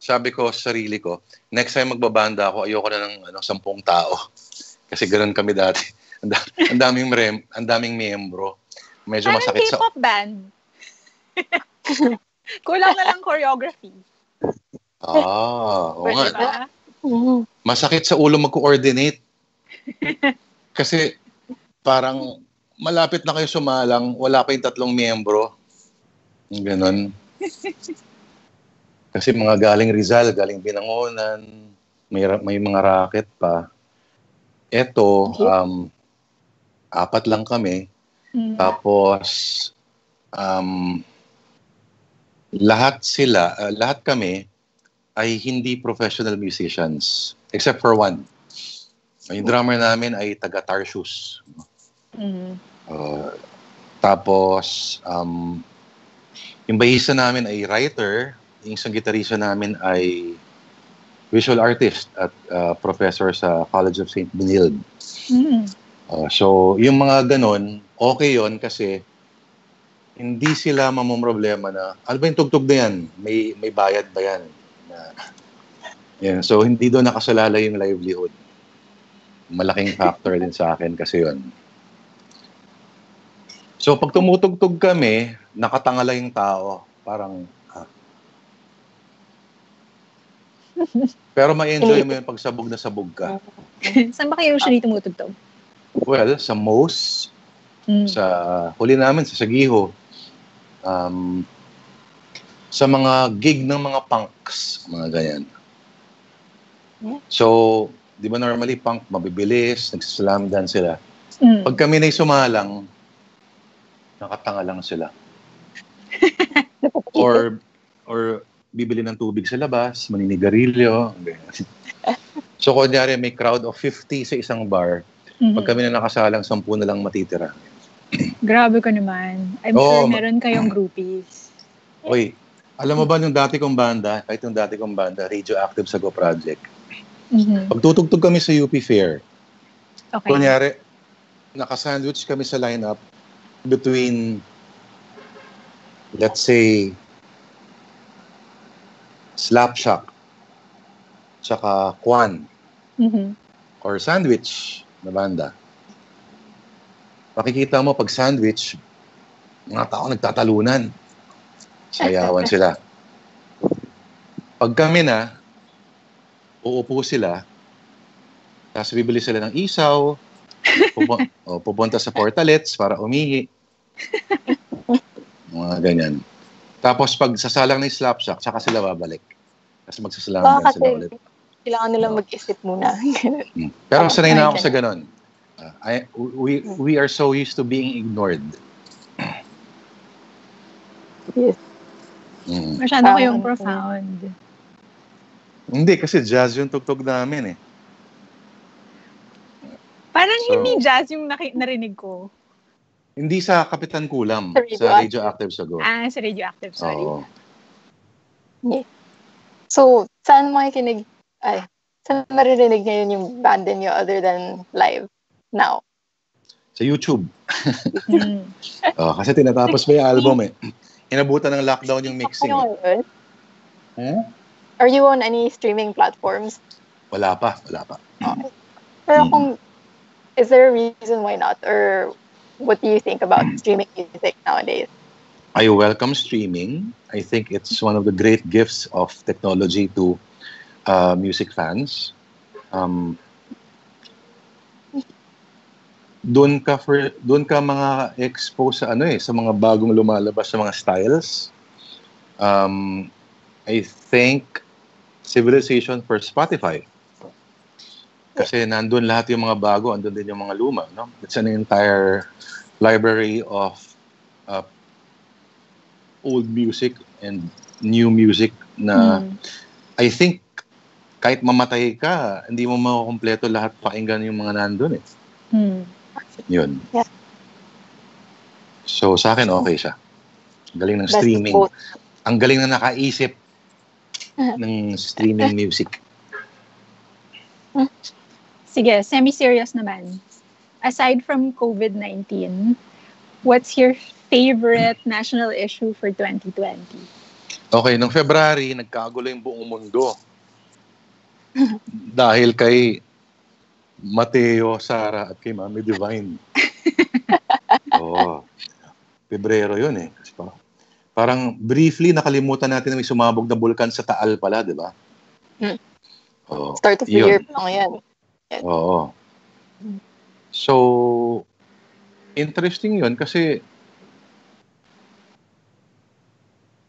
sabi ko sa sarili ko, next time magbabanda ako, ayoko na ng 10 tao. Kasi ganoon kami dati. Ang daming miyembro. Medyo parang masakit sa... Parang K-pop band. Kulang na lang choreography. Ah, oo nga. Masakit sa ulo mag-coordinate. Kasi parang malapit na kayo sumalang, wala pa yung 3 miyembro. Ganon. Kasi mga galing Rizal, galing Binangonan, may mga racket pa. Eto, 4 lang kami. Mm. Tapos, lahat kami ay hindi professional musicians. Except for one. Yung drummer namin ay taga-Tarsus. Mm. Tapos, yung bahista namin ay writer. Yung isang gitarista namin ay visual artist at professor sa College of St. Benilde. Mm. So, yung mga ganon, okay yon kasi hindi sila mamumroblema na, ano ba yung tugtog na yan? May bayad ba yan? So, hindi doon nakasalala yung livelihood. Malaking factor din sa akin kasi yon. So, pag tumutugtog kami, nakatanga lang yung tao. Parang, pero ma-enjoy mo yun pag sabog na sabog ka. Saan ba kayo usually tumutugtog? Well, sa most, sa huli namin, sa Sagiho, sa mga gig ng mga punks, mga ganyan. Yeah. So, di ba normally punk, mabibilis, nagsaslam dance sila. Mm. Pag kami na'y sumalang, nakatanga lang sila. or bibili ng tubig sa labas, maninigarilyo. So, kunyari, may crowd of 50 sa isang bar. Mm-hmm. Pag kami na nakasalang, 10 na lang matitira. Grabe ka naman. I'm sure meron kayong groupies. Oy, alam mo ba yung dati kong banda, Radioactive Sago Project. Mm-hmm. Pagtutugtog kami sa UP Fair. Okay. Kunyari, nakasandwich kami sa lineup between, let's say, Slapshack, tsaka Kwan, or Sandwich na banda. Makikita mo pag Sandwich, mga tao nagtatalunan. Sayawan sila. Pag kami na, uupo sila, tapos bibili sila ng isaw, pupunta sa Portalets para umihi. Mga ganyan. Tapos pag sasalang na yung Slapshack, saka sila babalik. Kasi magsasalang sila ulit. Kailangan nila mag-isip muna. Pero sanay na ako sa ganun. We are so used to being ignored. Yes. Masyado kayong profound. Hindi, kasi jazz yung tugtog namin eh. Parang hindi jazz yung narinig ko. Hindi sa Kapitan Kulam, sa Radioactive Sago. Ah, sa Radioactive, sorry. Oo. Yeah. So, saan maririnig ngayon yung band niyo other than live now? Sa YouTube. Kasi tinatapos pa yung album eh. Inabutan ng lockdown yung mixing. Ano yun? Huh? Are you on any streaming platforms? Wala pa. Okay. Pero kung, is there a reason why not? Or what do you think about streaming music nowadays? I welcome streaming. I think it's one of the great gifts of technology to music fans. Doon ka mga expose sa sa mga bagong lumalabas sa mga styles. I think civilization for Spotify. Kasi nandun lahat yung mga bago, andun din yung mga luma, no? It's an entire library of old music and new music na I think kahit mamatay ka, hindi mo makukumpleto lahat pakinggan yung mga nandun eh. Yun. Yeah. So sa akin okay siya. Galing ng streaming. Ang galing na nakaisip ng streaming music. Sige, semi-serious naman. Aside from COVID-19, what's your favorite national issue for 2020? Okay, noong February, nagkagulo yung buong mundo. Dahil kay Mateo, Sara, at kay Mami Divine. Oo. Pebrero yun eh. Parang briefly nakalimutan natin na may sumabog na bulkan sa Taal pala, di ba? Oh, start of the year pa yan. Oo. So, interesting yun kasi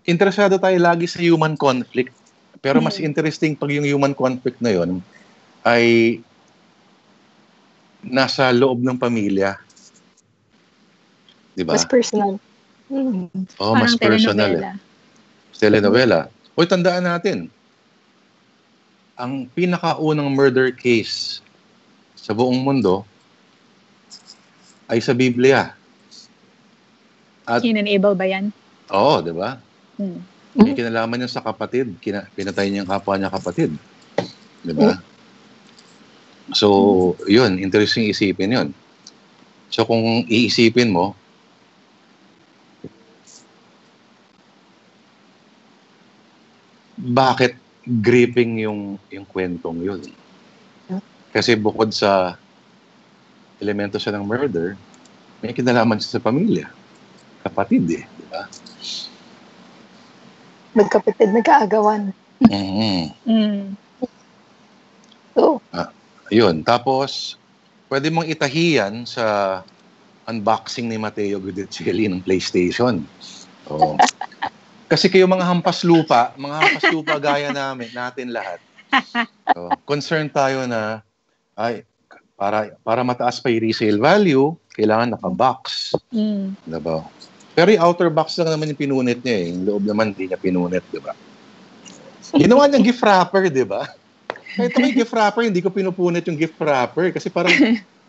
interesado tayo lagi sa human conflict, pero mas interesting pag yung human conflict na yun ay nasa loob ng pamilya. Diba? Mas personal. Oh, mas personal eh. Telenovela. Hoy, tandaan natin, ang pinakaunang murder case sa buong mundo ay sa Biblia. At Cain and Abel ba yan? Oo, di ba? May kinalaman niya sa kapatid. Pinatay niya ang kapwa niya kapatid. Di ba? So, yun. Interesting isipin yun. So, kung iisipin mo, bakit gripping yung kwentong yun? Kasi bukod sa elemento siya ng murder, may kinalaman siya sa pamilya. Kapatid eh. Di ba? Magkapatid, nagkaagawan. Yun. Tapos, pwede mong itahiyan sa unboxing ni Mateo Guidicelli ng PlayStation. Oo. Kasi kayo mga hampas lupa gaya natin lahat. So, concerned tayo na para mataas pa yung resale value, kailangan naka-box. Diba? Pero yung outer box lang naman yung pinunit niya eh. Yung loob naman hindi niya pinunit, diba? Ginawa niyang gift wrapper, diba? Ito may gift wrapper, hindi ko pinupunit yung gift wrapper kasi parang,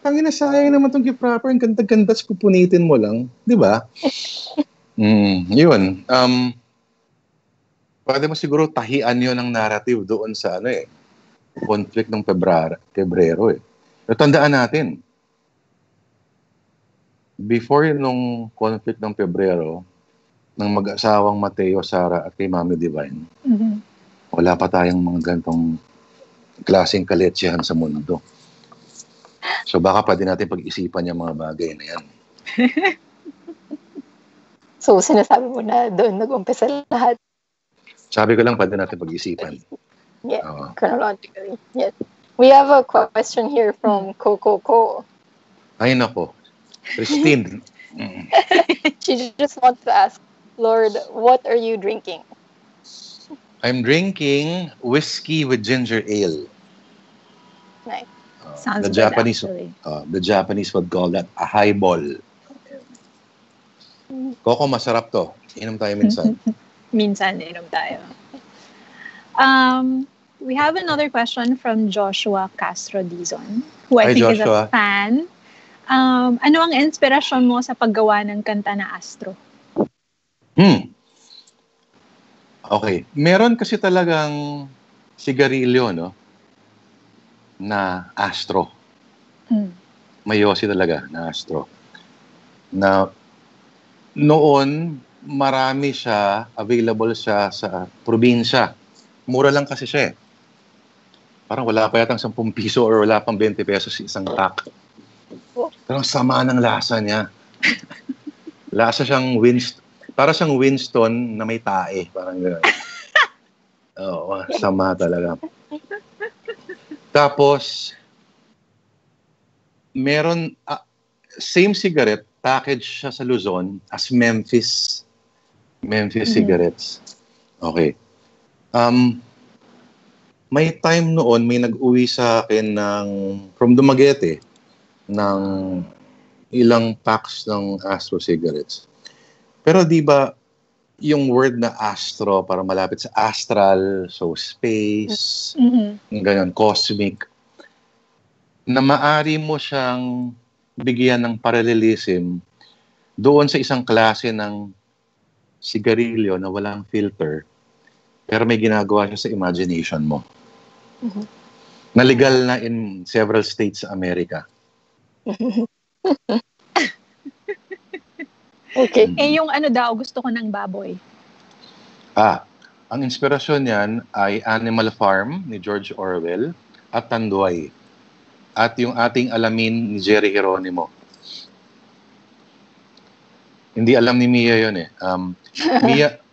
tangina sayang naman tong gift wrapper, ang ganda-ganda, pupunitin mo lang, diba? Yun. Pwede mo siguro tahian yun ang narrative doon sa conflict ng Pebrero eh. Tandaan natin, before nung conflict ng Pebrero, ng mag-asawang Mateo, Sara at kay Mami Divine, wala pa tayong mga gantong klaseng kaletsyahan sa mundo. So baka pwede natin pag-isipan yung mga bagay na yan. So sinasabi mo na doon nag-umpisa lahat. Sabi ko lang pwede natin pag-isipan. Yeah, chronologically. Yes. We have a question here from Coco. Ay nako. Christine. She just wants to ask, Lord, what are you drinking? I'm drinking whiskey with ginger ale. Nice. Sounds good, actually. The Japanese would call that a highball. Coco, masarap to. Inom tayo minsan. Minsan, inom tayo. We have another question from Joshua Castro Dizon, who I think is a fan. Ano ang inspirasyon mo sa paggawa ng kanta na Astro? Okay. Meron kasi talagang sigarilyo, no? Na Astro. Mayosi talaga na Astro. Na noon, marami siya, available siya sa probinsya. mura lang kasi siya eh. Parang wala pa yatang 10 piso or wala pang 20 pesos isang pack. Parang sama ng lasa niya. Lasa siyang Winston. Para siyang Winston na may tae. Parang gano'n. Oo, sama talaga. Tapos, meron, same cigarette, package siya sa Luzon as Memphis cigarettes. Okay. May time noon, may nag-uwi sa akin ng, from Dumaguete, ng ilang packs ng Astro cigarettes. Pero di ba, yung word na Astro, para malapit sa astral, so space, ganyan, cosmic, na maari mo siyang bigyan ng parallelism doon sa isang klase ng sigarilyo na walang filter pero may ginagawa siya sa imagination mo. Na legal na in several states sa Amerika. Okay. Eh yung ano daw, gusto ko ng baboy. Ang inspirasyon niyan ay Animal Farm ni George Orwell at Tanduay. At yung ating alamin ni Jerry Geronimo. Hindi alam ni Mia yun eh.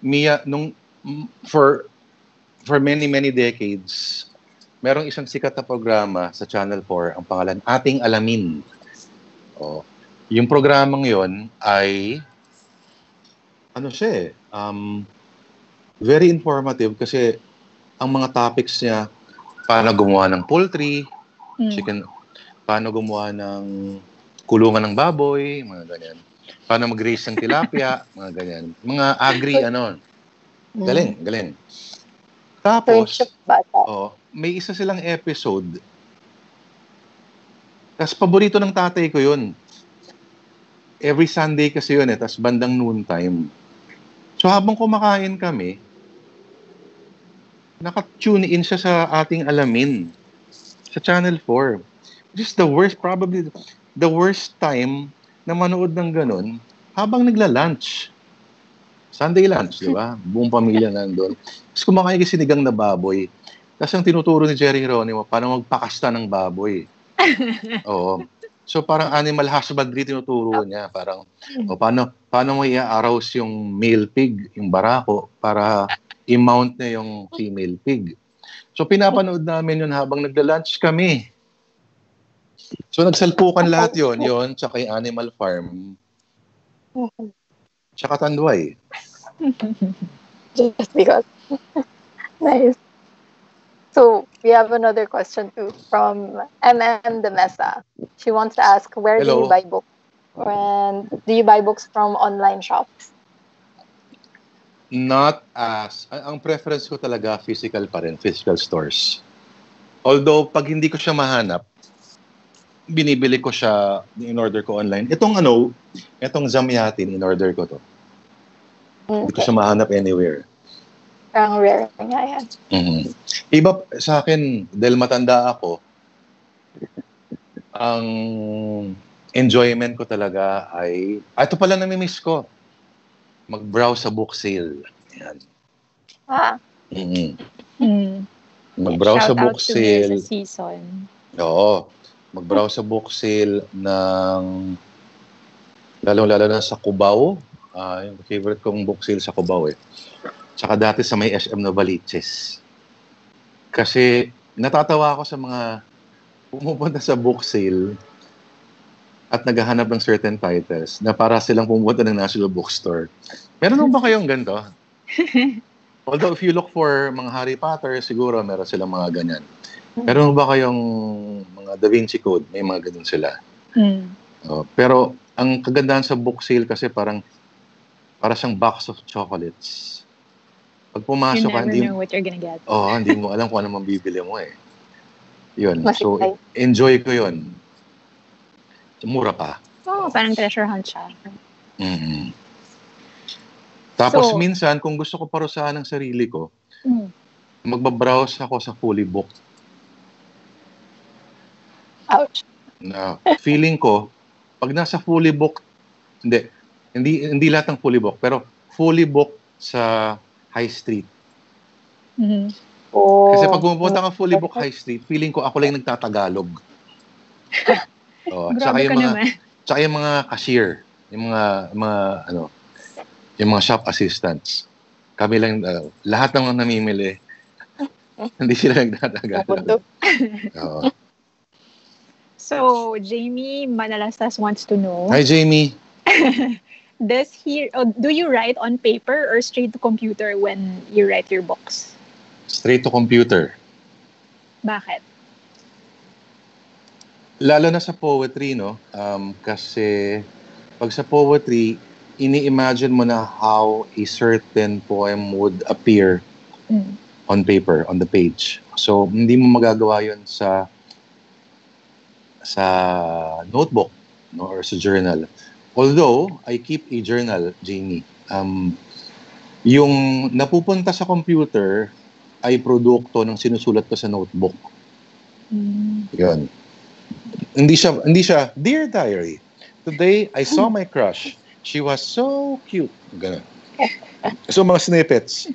Mia nung for many decades, merong isang sikat na programa sa Channel 4 ang pangalan Ating Alamin. Oh, yung programang yon ay ano siya eh, very informative kasi ang mga topics niya paano gumawa ng poultry, chicken, paano gumawa ng kulungan ng baboy, mga ganyan. Paano mag-raise ng tilapia, mga ganyan. Mga agri, ano. Galing. Tapos, may isa silang episode. Tapos, paborito ng tatay ko yun. Every Sunday kasi yun eh, tapos bandang noontime. So, habang kumakain kami, naka-tune in siya sa Ating Alamin. Sa Channel 4. Just the worst, probably the worst time na manood ng ganun habang nagla-lunch. Sunday lunch, di ba? Buong pamilya nandun. Tapos kumakain yung sinigang na baboy. Tapos ang tinuturo ni Jerry Geronimo, paano magpakasta ng baboy. Oo. So parang animal husbandry tinuturo niya. Parang, paano mo i-arouse yung male pig, yung barako, para i-mount na yung female pig. So, pinapanood namin yun habang nagla-lunch kami. So, nagsalpukan lahat yun, tsaka yung Animal Farm. Tsaka Tanduay. Just because. Nice. So, we have another question too from MM De Mesa. She wants to ask, where do you buy books? And do you buy books from online shops? Ang preference ko talaga, physical pa rin, physical stores. Although, pag hindi ko siya mahanap, binibili ko siya, in-order ko online. Itong Zamyatin, in-order ko to. Okay. Hindi ko siya mahanap anywhere. Parang rare nga yan. Iba sa akin, dahil matanda ako, ang enjoyment ko talaga ay, ito pala namimiss ko. Mag-browse sa book sale. Ayan. Mag-browse sa book sale. Shout out to me sa season. Oo. Mag-browse sa book sale ng lalong-lalo na sa Cubao. Yung favorite kong book sale sa Cubao eh. Tsaka dati sa may SM Novaliches. Kasi natatawa ako sa mga pumupunta sa book sale at naghahanap ng certain titles na para silang pumunta ng National Bookstore. Meron ba kayong ganito? Although if you look for mga Harry Potter, siguro meron silang mga ganyan. Meron ba kayong mga Da Vinci Code? May mga ganyan sila. Pero ang kagandahan sa book sale kasi para siyang box of chocolates. Pag pumasok ka, you never know what you're gonna get. Hindi mo alam kung ano mabibili mo eh. Yun. So, enjoy ko yun. Mura pa. Parang treasure hunt siya. Tapos so, minsan, kung gusto ko parusahan ang sarili ko, magbabrowse ako sa fully booked. Ouch. Feeling ko, pag nasa fully booked, hindi lahat ng fully booked, pero fully booked sa high street. Oh, kasi pag pumunta ka fully book High Street, feeling ko ako lang nagtatagalog. Oh, tsaka yung mga cashier, yung mga shop assistants. Kami lang lahat ng mga namimili. Hindi sila nagtatagalog. Oo. So, Jamie Manalastas wants to know. Hi, Jamie. Do you write on paper or straight to computer when you write your books? Straight to computer. Bakit? Lalo na sa poetry, no? Kasi pag sa poetry, ini-imagine mo na how a certain poem would appear on paper, on the page. So, hindi mo magagawa yun sa notebook, no, or sa journal. Although, I keep a journal, Jamie. Yung napupunta sa computer ay produkto ng sinusulat ko sa notebook. Yun. Hindi siya, Dear Diary, today I saw my crush. She was so cute. Ganun. So, mga snippets.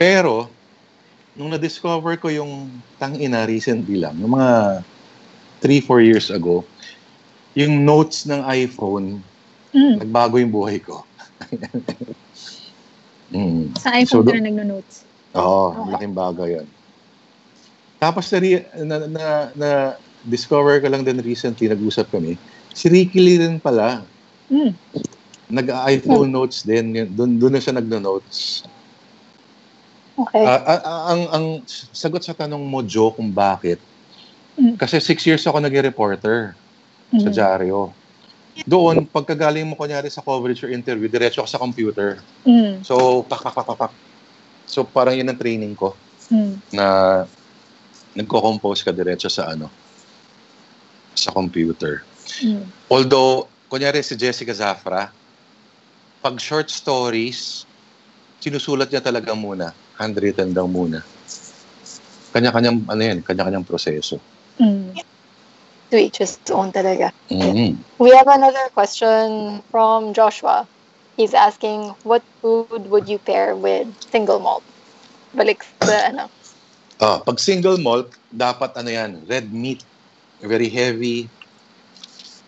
Pero, nung na-discover ko yung tangina recently lang, yung mga 3-4 years ago, yung notes ng iPhone, nagbago yung buhay ko. Sa iPhone ka na nagno-notes? Oo, malaking bagay yun. Tapos na-discover ko lang din recently, nag-usap kami, si Ricky Lee din pala, nag-iPhone notes din, doon na siya nagno-notes. Okay. Ang sagot sa tanong mo, Joe, kung bakit, kasi 6 years ako naging reporter sa dyaryo. Doon, pagkagaling mo kunyari sa coverage or interview, diretso ka sa computer. So, pak. So, parang yun ang training ko na nagko-compose ka diretso sa sa computer. Although, kunyari si Jessica Zafra, pag short stories, sinusulat niya talaga muna. Handwritten daw muna. Kanya-kanyang proseso. To each his own talaga. We have another question from Joshua. He's asking, what food would you pair with single malt? Balik sa ano? Pag single malt, dapat red meat. Very heavy.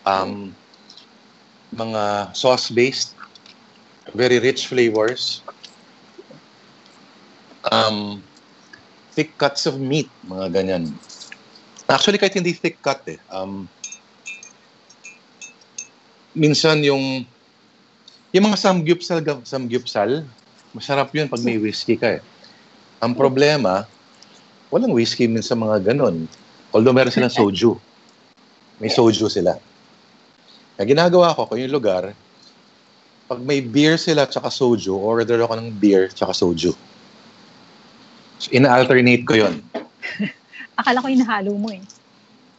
Mga sauce-based. Very rich flavors. Thick cuts of meat, mga ganyan. Actually, kahit hindi thick cut minsan yung mga samgyupsal, masarap yun pag may whiskey ka Ang problema, walang whiskey minsan mga ganon. Although meron silang soju. May soju sila. Kaya ginagawa ko yung lugar, pag may beer sila tsaka soju, order ako ng beer tsaka soju. So, ina-alternate ko yun. Akala ko inahalo mo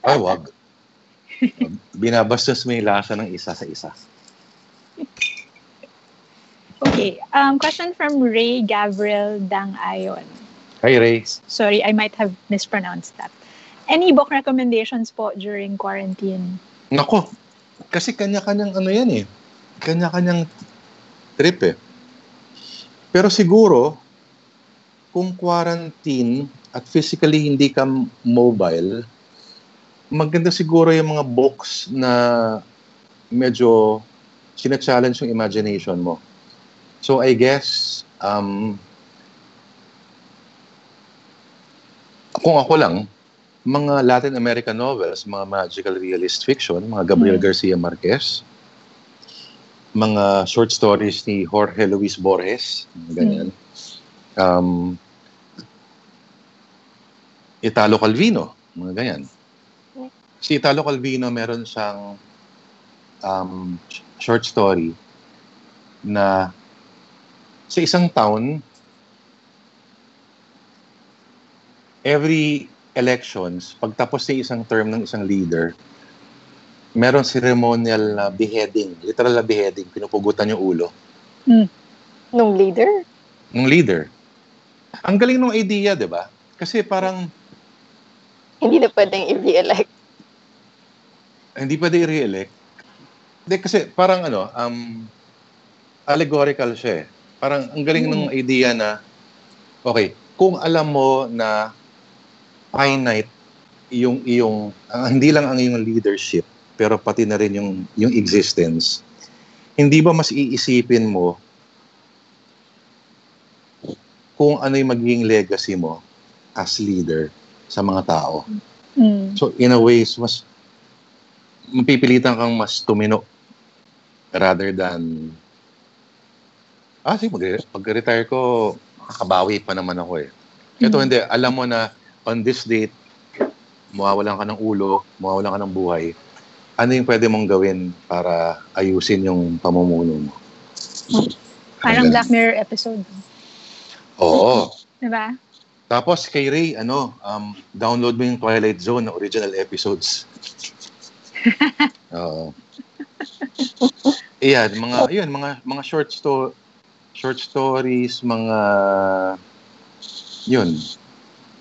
Ay, wag. Binabastos mo yung lasa ng isa sa isa. Okay. Question from Ray Gabriel Dangayon. Hi, Ray. Sorry, I might have mispronounced that. Any book recommendations po during quarantine? Nako. Kasi kanya-kanyang kanya-kanyang trip Pero siguro, kung quarantine at physically hindi ka mobile, maganda siguro yung mga books na medyo sina-challenge yung imagination mo. So I guess, kung ako lang, mga Latin American novels, mga magical realist fiction, mga Gabriel Garcia Marquez, mga short stories ni Jorge Luis Borges, ganyan. Italo Calvino, mga ganyan. Si Italo Calvino, meron siyang short story na sa isang town, every elections, pagtapos ng isang term ng isang leader, meron ceremonial na beheading, literal na beheading, pinupugutan yung ulo. Nung leader? Nung leader. Ang galing nung idea, di ba? Kasi parang hindi na pwedeng i-re-elect. Hindi pwede i-re-elect. Kasi parang allegorical siya. Parang ang galing nung idea na, okay, kung alam mo na finite yung iyong, hindi lang ang iyong leadership, pero pati na rin yung existence, hindi ba mas iisipin mo kung ano yung magiging legacy mo as leader sa mga tao? Mm. So in a way, mas mapipilitan kang mas tumino rather than, sige, pag-retire ko, kabawi pa naman ako eh. Ito hindi, alam mo na on this date, mawawalan ka ng ulo, mawawalan ka ng buhay. Ano yung pwede mong gawin para ayusin yung pamumuno mo? Parang Black Mirror episode. Oo. Diba? Tapos kay Ray, download mo yung Twilight Zone na original episodes. Oo. Iyan, mga short stories, mga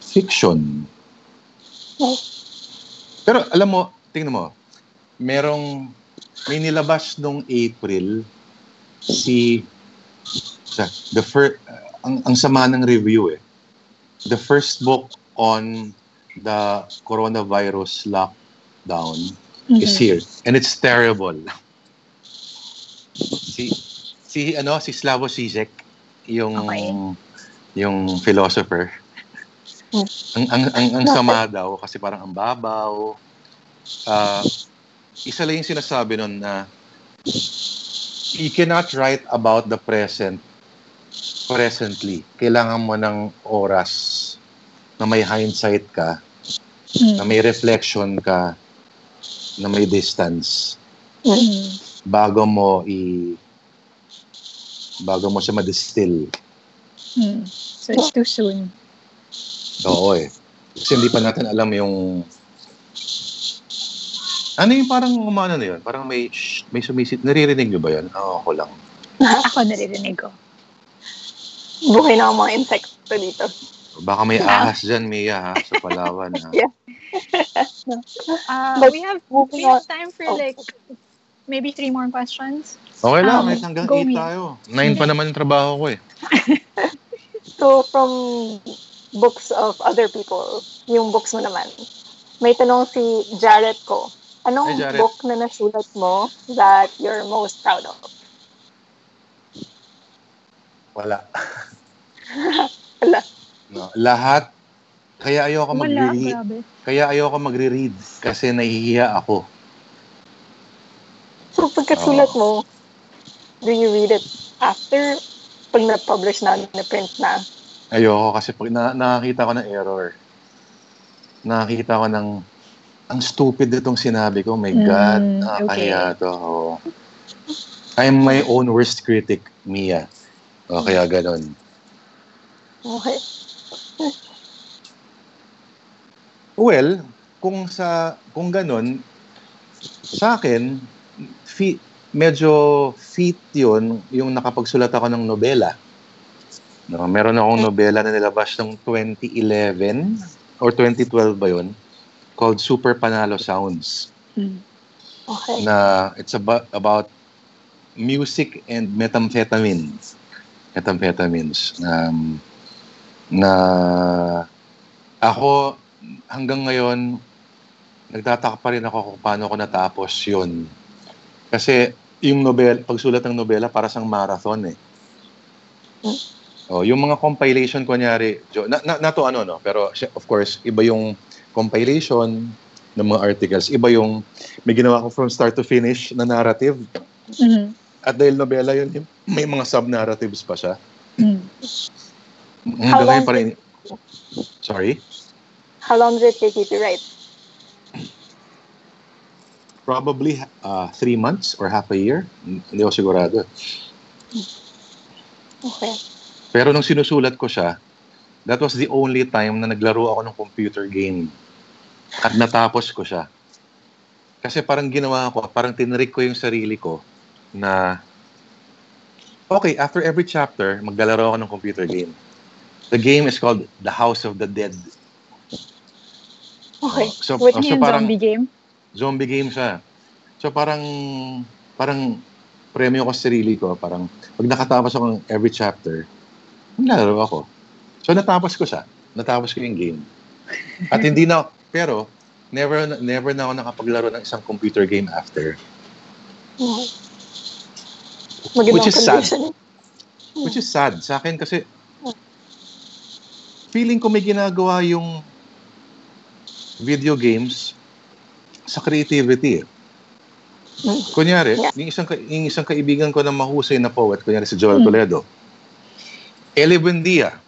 fiction. Pero alam mo, tingnan mo, may nilabas nung April ang sama ng review eh. The first book on the coronavirus lockdown is here, and it's terrible. Si Slavoj Žižek, yung philosopher. Ang sama daw kasi parang ang babaw. Isa lang yung sinasabi nun na you cannot write about the presently. Kailangan mo ng oras na may hindsight ka, na may reflection ka, na may distance bago mo siya ma-distill. So it's too soon. Oo eh. Kasi hindi pa natin alam yung... Ano yung parang umano na yun? Parang may sumisit. Naririnig nyo ba yun? Ako lang. Ako naririnig ko. Buhay na ang mga insekto dito. Baka may ahas dyan, Mia, ha? Sa Palawan, ha? Yeah. We have time for maybe 3 more questions. Okay lang. Hanggang 8 tayo. 9 pa naman yung trabaho ko eh. So, from... books of other people, yung books mo naman. May tanong si Jared ko. Anong book na nasulat mo that you're most proud of? Wala. Wala. No, lahat. Kaya ayoko magre-read. Kasi nahihiya ako. So pagkasulat mo, do you read it after? Pag na-publish na, na-print na? Ayoko kasi pag nakakita ko ng error. Nakakita ko ng ang stupid nitong sinabi ko. My God, nakakaya to. Oh. I'm my own worst critic, Mia. O, kaya ganun. Okay. Well, kung ganun, sa akin, medyo fit yun yung nakapagsulat ako ng nobela. No, meron akong nobela na nilabas noong 2011 or 2012 ba yun, called Super Panalo Sounds. Okay. Na it's about music and methamphetamines. Na ako hanggang ngayon nagtataka pa rin ako kung paano ko natapos yun. Kasi yung nobela, pagsulat ng nobela para sang marathon eh. Oh, yung mga compilation kunyari, pero of course, iba yung compilation ng mga articles, iba yung may ginawa ko from start to finish na narrative. At dahil nobela yun, may mga sub-narratives pa siya. How long did it take you to write? Probably 3 months or half a year. Hindi ko sigurado. Okay. Pero nung sinusulat ko siya, that was the only time na naglaro ako ng computer game. At natapos ko siya. Kasi parang ginawa ko, parang tinrik ko yung sarili ko na, okay, after every chapter, maglalaro ako ng computer game. The game is called The House of the Dead. Okay. So parang, zombie game? Zombie game siya. So parang premyo ko sa sarili ko. Parang, pag nakatapos ako ng every chapter, nalaro ako. So natapos ko siya. Natapos ko yung game. At hindi na, pero never na ako nakapaglaro ng isang computer game after. Which is sad. Which is sad sa akin kasi feeling ko may ginagawa yung video games sa creativity. Kunyari, yung isang kaibigan ko na mahusay na poet, kunyari si Joel Toledo, Eli Buendia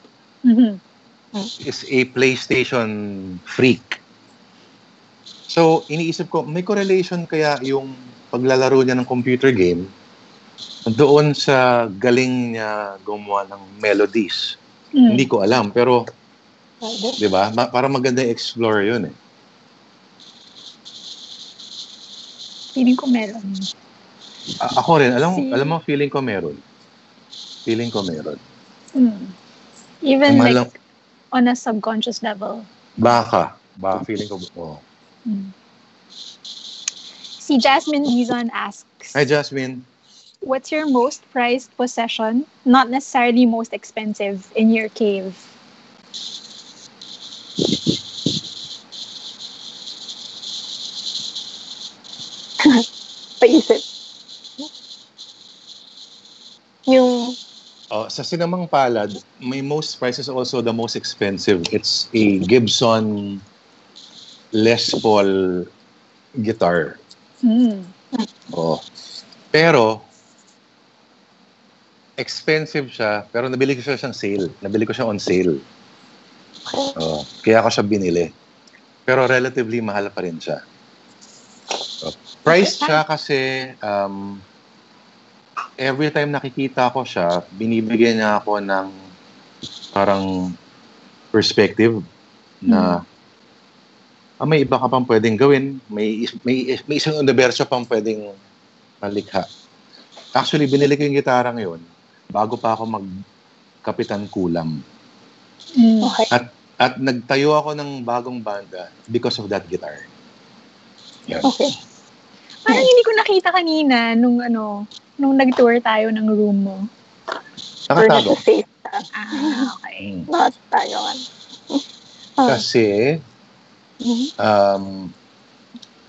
is a PlayStation freak. So, iniisip ko, may correlation kaya yung paglalaro niya ng computer game doon sa galing niya gumawa ng melodies. Hindi ko alam, pero, di ba? Parang maganda i-explore yun eh. Feeling ko meron. Ako rin. Alam mo, feeling ko meron. Feeling ko meron. Even malang, like, on a subconscious level. Baka feeling ko, oh. Si Jasmine Dizon asks, hi Jasmine. What's your most prized possession, not necessarily most expensive, in your cave? Paisip. Yung... Oh, sa Sinamang Palad, my most prized is also the most expensive. It's a Gibson Les Paul guitar. Oh. Pero... expensive siya, pero nabili ko siya siyang sale. Nabili ko siya on sale. Oh, kaya ako siya binili. Pero relatively mahal pa rin siya. So, price siya kasi every time nakikita ko siya, binibigyan niya ako ng parang perspective na may iba ka pang pwedeng gawin. May isang universo pang pwedeng malikha. Actually, binili ko yung gitara ngayon bago pa ako mag-Kapitan Kulam. Okay. At nagtayo ako ng bagong banda because of that guitar. Yes. Okay. Parang hindi ko nakita kanina nung nag-tour tayo ng room mo. Nakatago. Okay. Nakatago. Kasi,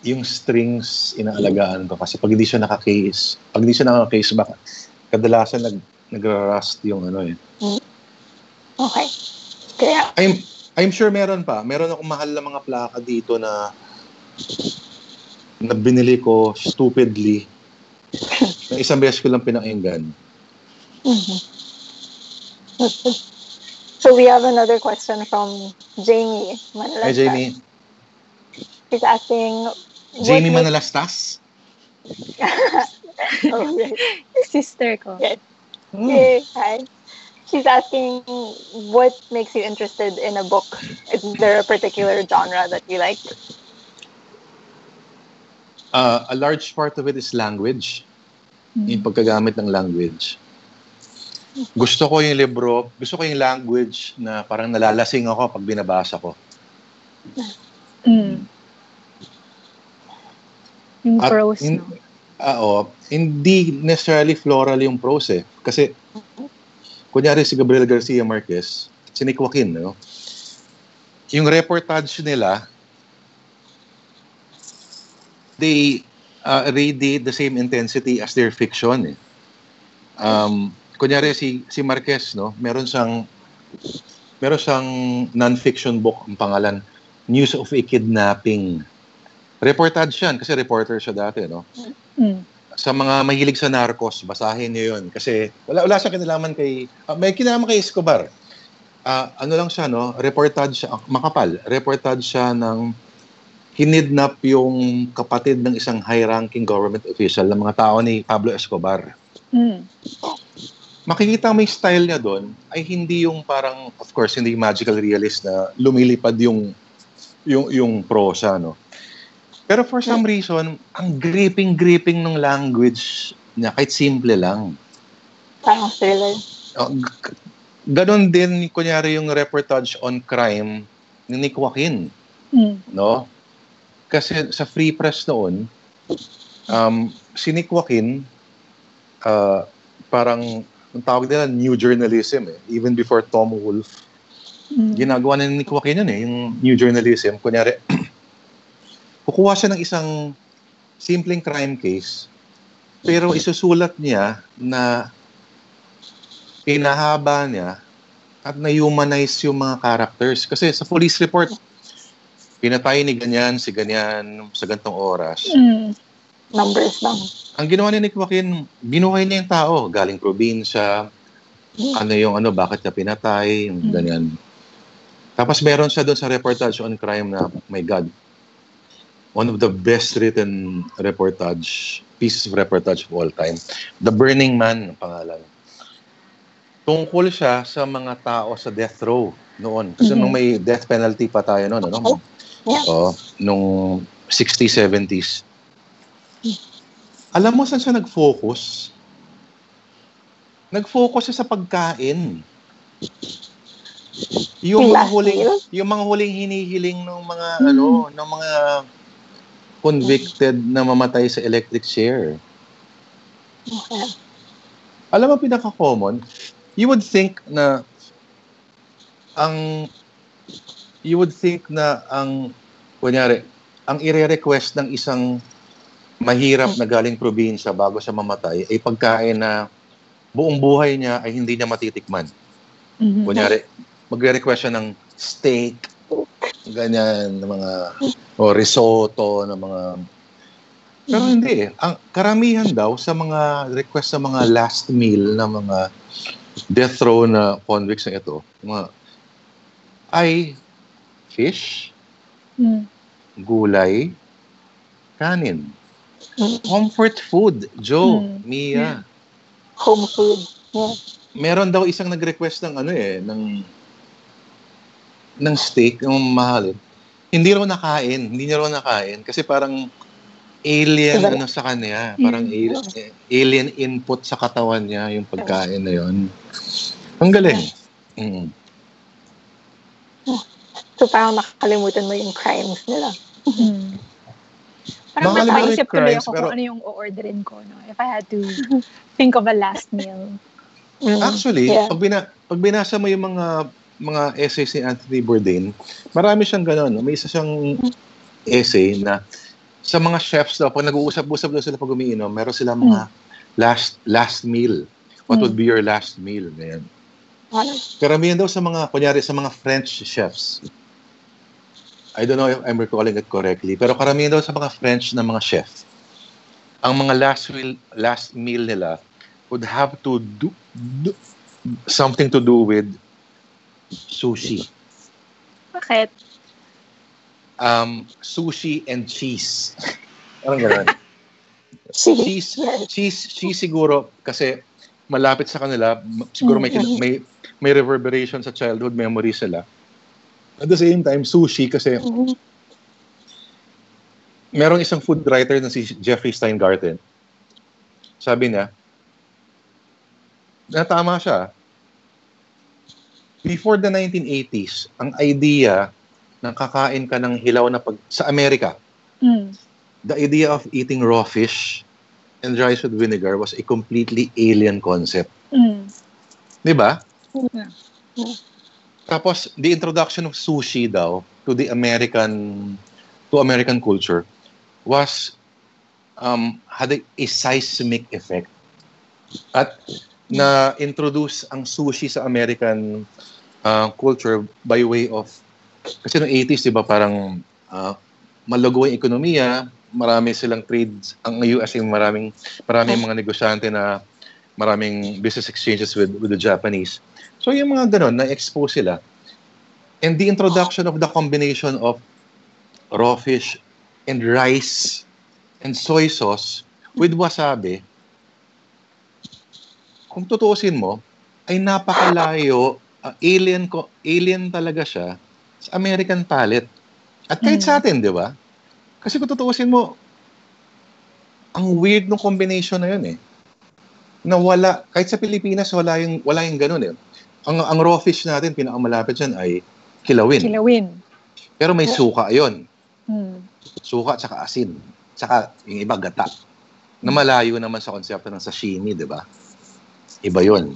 yung strings inaalagaan ko. Kasi pag hindi siya naka-case, baka kadalasan nagra-rust yung ano eh. Okay. Kaya... I'm sure meron pa. Meron akong mahal na mga plaka dito na binili ko stupidly. Na isang beses ko lang pinakinggan. So we have another question from Jamie. Manalasta. Hi, Jamie. She's asking... Jamie Manalastas? Oh, right. Sister ko. Yes. Hey, hi. She's asking, what makes you interested in a book? Is there a particular genre that you like? A large part of it is language. Yung pagkagamit ng language. Gusto ko yung libro, gusto ko yung language na parang nalalasing ako pag binabasa ko. Yung prose. Hindi necessarily floral yung prose eh. Kasi, kunyari si Gabriel Garcia Marquez, si Nick Joaquin, no? Yung reportage nila, they radiate the same intensity as their fiction eh. Kunyari si Marquez, no? Meron siyang non-fiction book ang pangalan, News of a Kidnapping. Reportage yan, kasi reporter siya dati, no? Sa mga mahilig sa narcos, basahin niyo yun. Kasi wala siyang kinalaman kay... may kinalaman kay Escobar. Ano lang siya, no? Reportage siya, makapal. Reportage siya ng hinidnap yung kapatid ng isang high-ranking government official ng mga tao ni Pablo Escobar. Makikita mo yung style niya doon ay hindi yung parang, of course, hindi magical realist na lumilipad yung prosa, no? Pero for some reason, ang gripping ng language niya, kahit simple lang. Parang thriller. Ganon din, kunyari, yung reportage on crime ni Nick Joaquin. No? Kasi sa Free Press noon, si Nick Joaquin, parang, ang tawag nila, new journalism eh, even before Tom Wolfe. Ginagawa na ni Nick Joaquin eh, yung new journalism. Kunyari, kukuha siya ng isang simpleng crime case, pero isusulat niya na pinahaba niya at na-humanize yung mga characters. Kasi sa police report, pinatay ni ganyan, si ganyan, sa gantong oras. Numbers lang. Ang ginawa ni Nick Joaquin, binuhay niya yung tao, galing probinsya, ano yung ano, bakit niya pinatay, yung ganyan. Tapos meron siya doon sa reportage on crime na, my God, one of the best written reportage, pieces of reportage of all time. The Burning Man, ang pangalan. Tungkol siya sa mga tao sa death row noon. Kasi nung may death penalty pa tayo noon, ano? Nung 60s, 70s. Alam mo saan siya nag-focus? Nag-focus siya sa pagkain. Yung mga huling hinihiling ng mga ng mga convicted na mamatay sa electric chair. Alam mo, pinaka-common, you would think na ang kunyari, ang ire-request ng isang mahirap na galing probinsya bago siya mamatay ay pagkain na buong buhay niya ay hindi niya matitikman. Kunyari, magre-request siya ng steak, ganyan, risotto, Pero hindi eh. Ang karamihan daw sa mga request sa mga last meal na mga death row na convicts na ito, ay fish, gulay, kanin. Comfort food, Joe, Mia. Home food. Meron daw isang nag-request ng ng steak, ng mahal. Hindi niya raw nakain kasi parang alien sa kanya, parang alien input sa katawan niya yung pagkain na yun. Ang galing. So parang nakakalimutan mo yung crimes nila. Parang makaisip tuloy ako kung ano yung o-orderin ko, no? If I had to think of a last meal. Actually, pag binasa mo yung mga essays ni Anthony Bourdain, marami siyang ganun. May isa siyang essay na sa mga chefs daw, pag nag-uusap-usap daw sila pag umiinom, meron sila mga last meal. What would be your last meal? Ganyan. Karamihan daw sa mga, kunyari, sa mga French chefs. I don't know if I'm recalling it correctly, pero karamihan daw sa mga French na mga chef, ang mga last meal nila would have to do something to do with sushi. Bakit? Sushi and cheese. Parang gano'n. cheese siguro kasi malapit sa kanila, siguro may reverberation sa childhood memories nila. At the same time, sushi kasi merong isang food writer na si Jeffrey Steingarten. Sabi niya, natama siya, before the 1980s, ang idea nakakain ka ng hilaw na sa Amerika. The idea of eating raw fish and rice with vinegar was a completely alien concept. Diba? Tapos, the introduction of sushi daw to American culture was had a seismic effect. At na-introduce ang sushi sa American culture by way of, kasi noong 80s, di ba, parang malago yung ekonomiya, marami silang trades. Ang US ay maraming mga negosyante na maraming business exchanges with the Japanese. So yung mga ganun, na-expose sila. And the introduction of the combination of raw fish and rice and soy sauce with wasabi, kung tutuusin mo, ay napakalayo, alien talaga siya sa American palate. At kahit sa atin, di ba? Kasi kung tutuusin mo, ang weird ng combination na yun eh. Na wala, kahit sa Pilipinas, wala yung ganun eh. Ang raw fish natin, pinakamalapit dyan ay kilawin. Pero may suka yun. Suka tsaka asin. Tsaka yung iba, gata. Na malayo naman sa konsepto ng sashimi, di ba? Iba yun.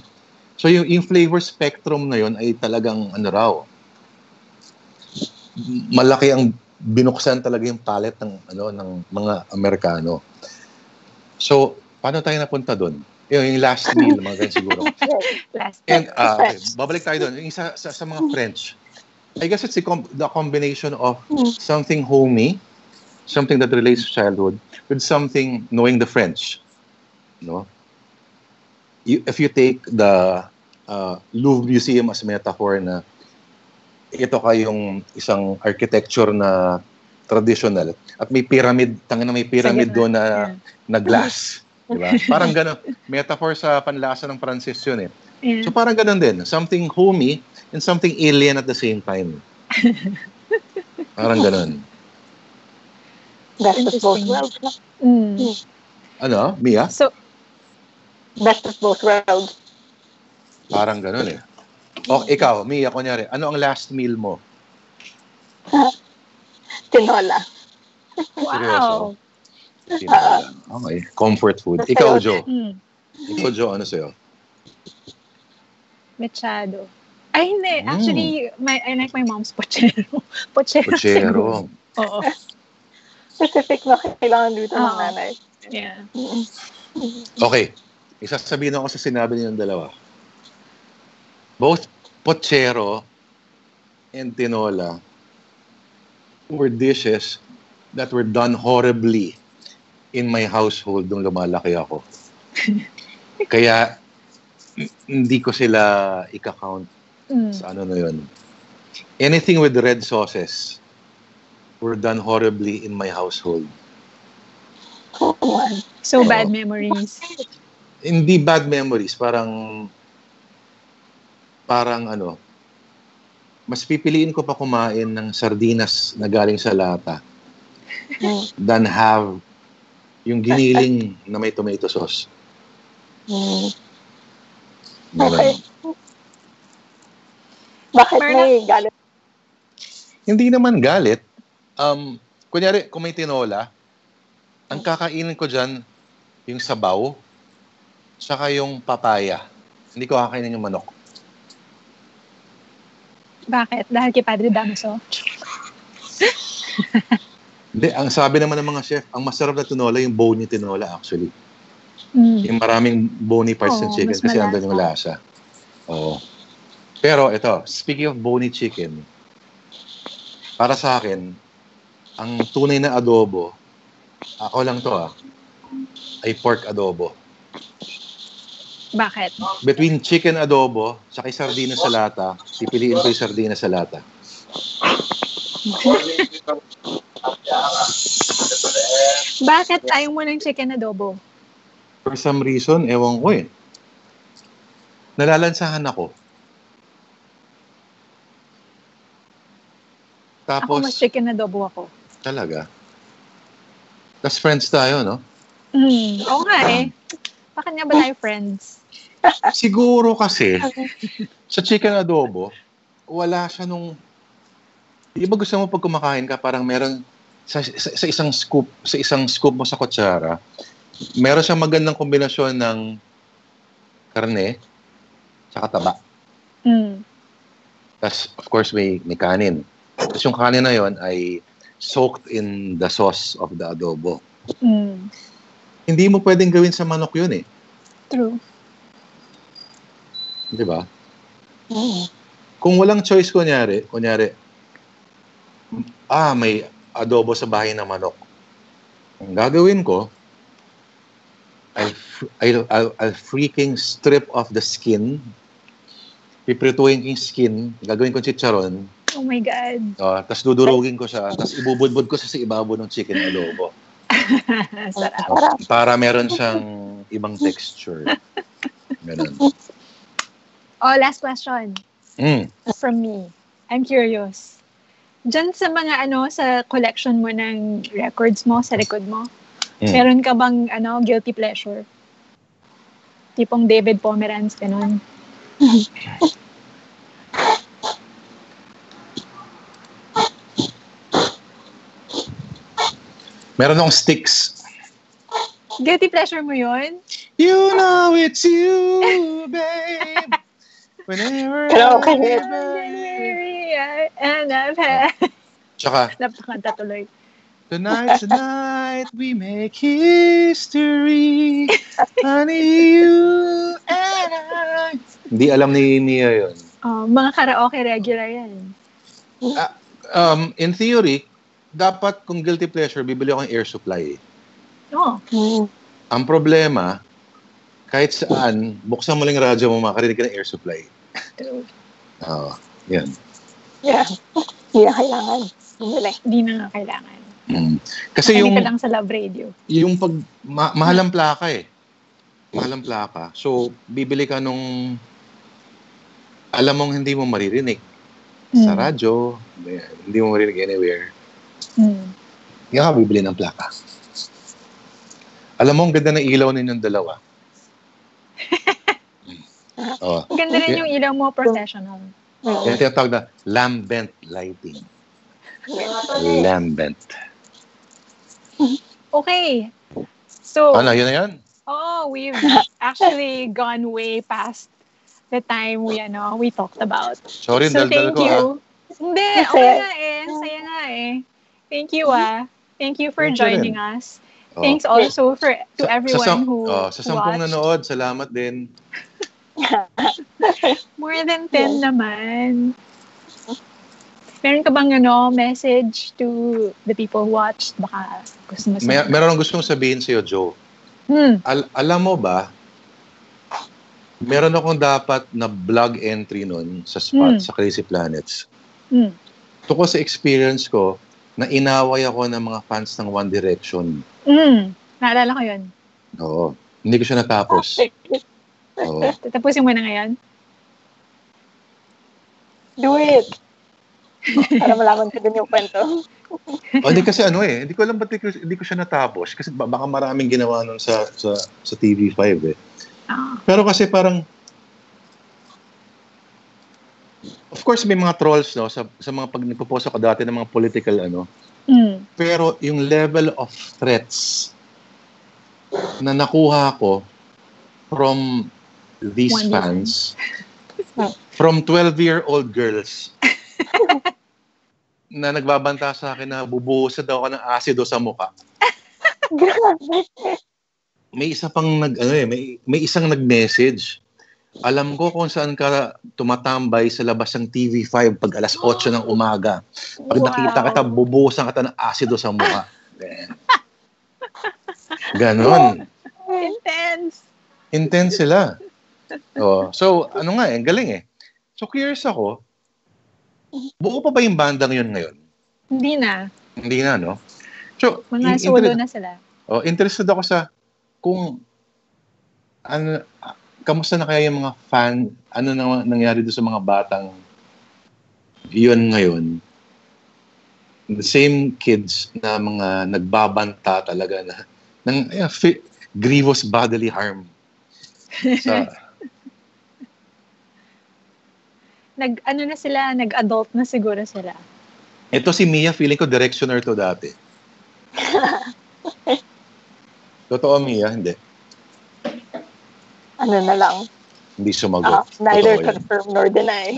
So yung flavor spectrum na yun ay talagang malaki ang binuksan talaga yung palette ng ano ng mga Amerikano. So, paano tayo napunta doon? Yung last meal, mga ganyan siguro. Last meal. Babalik tayo doon. Yung sa mga French. I guess it's the combination of something homey, something that relates to childhood, with something knowing the French. No? If you take the Louvre Museum as metaphor na ito kayong isang architecture na traditional at may pyramid, tangina may pyramid doon na, na glass. Diba? Parang gano'n. Metaphor sa panlasa ng Francis yun eh. Yeah. So parang gano'n din. Something homey and something alien at the same time. Parang gano'n. Best of both worlds. Mm. Ano, Mia? So, best of both worlds. Parang gano'n eh. O, ikaw, Mia, kunyari, ano ang last meal mo? Tinola. Wow. Seryoso? Okay. Comfort food. Ikaw, Jo. Ikaw, Jo, ano sa'yo? Mechado. Ay, hindi. Actually, I like my mom's pochero. Pochero. Oo. Specific na kailangan dito ng nanay. Yeah. Okay. Isasabihin ako sa sinabi niyo ng dalawa. Both pochero and tinola were dishes that were done horribly in my household nung lumalaki ako. Kaya, hindi ko sila ika-count sa ano na yun. Anything with red sauces were done horribly in my household. So, bad memories. Hindi bad memories. Parang ano, mas pipiliin ko pa kumain ng sardinas na galing sa lata than have yung giniling na may tomato sauce. Okay. Bakit may galit? Hindi naman galit. Kunyari, kung may tinola, ang kakainin ko dyan, yung sabaw, saka yung papaya. Hindi ko kakainin yung manok. Bakit? Dahil kay Padre Damaso? Hindi, ang sabi naman ng mga chef, ang masarap na tinola, yung bony tinola actually. Yung maraming bony parts ng chicken kasi andun yung lasa. Oo. Pero ito, speaking of bony chicken, para sa akin, ang tunay na adobo, ako lang to ay pork adobo. Bakit? Between chicken adobo, saka sardinas sa lata, pipiliin ko yung sardinas sa lata. Bakit ayaw mo ng chicken adobo? For some reason, ewan ko eh. Nalalansahan ako. Tapos, ako mas chicken adobo ako. Talaga? Tapos friends tayo, no? Oo nga eh. Bakit nga ba tayo friends? Siguro kasi, sa chicken adobo, wala siya nung... Di ba gusto mo pag kumakain ka, parang meron... Sa isang scoop mo sa kutsara, meron siyang magandang kombinasyon ng karne sa taba. Tapos, of course, may kanin. Tapos yung kanin na yon ay soaked in the sauce of the adobo. Hindi mo pwedeng gawin sa manok yun eh. True. Di ba? Kung walang choice, kunyari, may... adobo sa bahay ng manok. Ang gagawin ko, I'll freaking strip off the skin. Piprituin yung skin. Gagawin ko chicharon. Oh my God. Tapos dudurugin ko siya. Tapos ibubudbud ko sa ibabaw ng chicken adobo. Sarap. Para meron siyang ibang texture. Ganun. Last question. From me. I'm curious. Diyan sa mga sa collection mo ng records mo, sa record mo, meron ka bang guilty pleasure? Tipong David Pomeranz, ganun. Meron akong sticks. Guilty pleasure mo yun? You know it's you, babe. Whenever I... And I've had Tsaka, napakanta tuloy. Tonight, we make history. Honey, you and I. Hindi alam ni Nia yun. Mga karaoke regular yan. In theory, dapat kung guilty pleasure, bibili akong air supply. Oo. Oh. Ang problema, kahit saan, buksan mo lang yung radyo mo, makarinig ka ng air supply. True. Oo. Yan. Yeah. Hindi na kailangan. Hindi na nga kailangan. Kasi yung lang sa love radio. Yung pag mahalang plaka eh. Mahalang plaka. So bibili ka nung alam mong hindi mo maririnig sa radyo, hindi mo maririnig anywhere. Yung ka bibili ng plaka. Alam mo ang ganda ng ilaw ninyong dalawa. Oh. Ganda rin yung ilaw mo, professional. Yung tinatawag na lambent lighting. Lambent. Okay. So, ano, yun na yun? Oh, we've actually gone way past the time we talked about. Sorry, so thank you. Hindi, okay na eh. Saya nga eh. Thank you ah. Thank you for joining us. Oh. Thanks also to everyone who watched. Sa 10 nanood, salamat din. More than 10 naman. Meron ka bang message to the people who watched? Baka gusto mo sabihin. Meron akong gustong sabihin sa'yo, Joe. Alam mo ba, meron akong dapat na blog entry nun sa spot, sa Crazy Planets. Tungkol sa experience ko, na inaway ako ng mga fans ng One Direction. Naalala ko yun. Oo. Hindi ko siya natapos. Oo. Tatapusin mo na ngayon? Do it! Para malaman ko din yung kwento. Hindi kasi hindi ko alam ba't hindi ko siya natapos. Kasi baka maraming ginawa nun sa TV5 eh. Oh. Pero kasi parang, of course may mga trolls sa mga pag nagpo-post ako dati ng mga political Pero yung level of threats na nakuha ko from these fans, from 12-year-old girls, na nagbabanta sa akin na bubuhusan daw ako ng asido sa mukha. May isa pang may isang nag-message. Alam ko kung saan ka tumatambay sa labas ng TV5 pag alas 8 ng umaga. Pag nakita ka, bubuhusan ka ng asido sa mukha. Ganon. Intense. Intense sila. Oh, so galing eh. So curious ako. Buo pa ba yung bandang yun ngayon? Hindi na. Hindi na, no? So, mga solo na sila. Oh, interested ako sa kung kamusta na kaya yung mga fan, nangyari doon sa mga batang yun ngayon. The same kids na mga nagbabanta talaga na ng grievous bodily harm. Nag-adult na siguro sila. Ito si Mia, feeling ko directioner to dati. Totoo, Mia? Hindi. Na lang? Hindi sumagot. Neither confirm nor deny.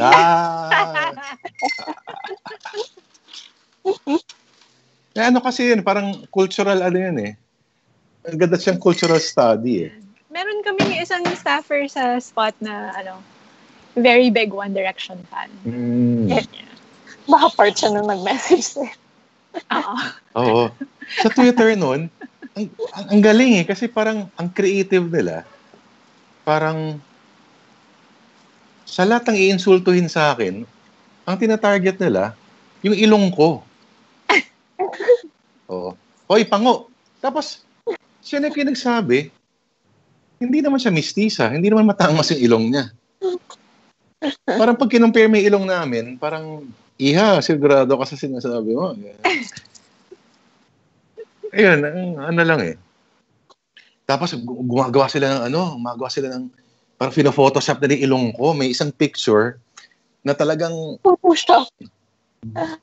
Kasi yun, parang cultural yun eh. Ang ganda siyang cultural study eh. Meron kaming isang staffer sa spot na very big One Direction fan. Baka part siya nung nag-message niya. Oo. Sa Twitter nun, ang galing eh. Kasi parang ang creative nila. Parang sa lahat ng iinsultuhin sa akin, ang tina-target nila, yung ilong ko. Oo. Hoy, pango! Tapos, siya na yung nagsabi, hindi naman siya mistisa. Hindi naman matangmas yung ilong niya. Parang pag kinumpare may ilong namin, parang, iha, sigurado ka sa sinasabi mo. Ayun, lang eh. Tapos, gumagawa sila ng, parang photoshop na din ilong ko. May isang picture na talagang, photoshop.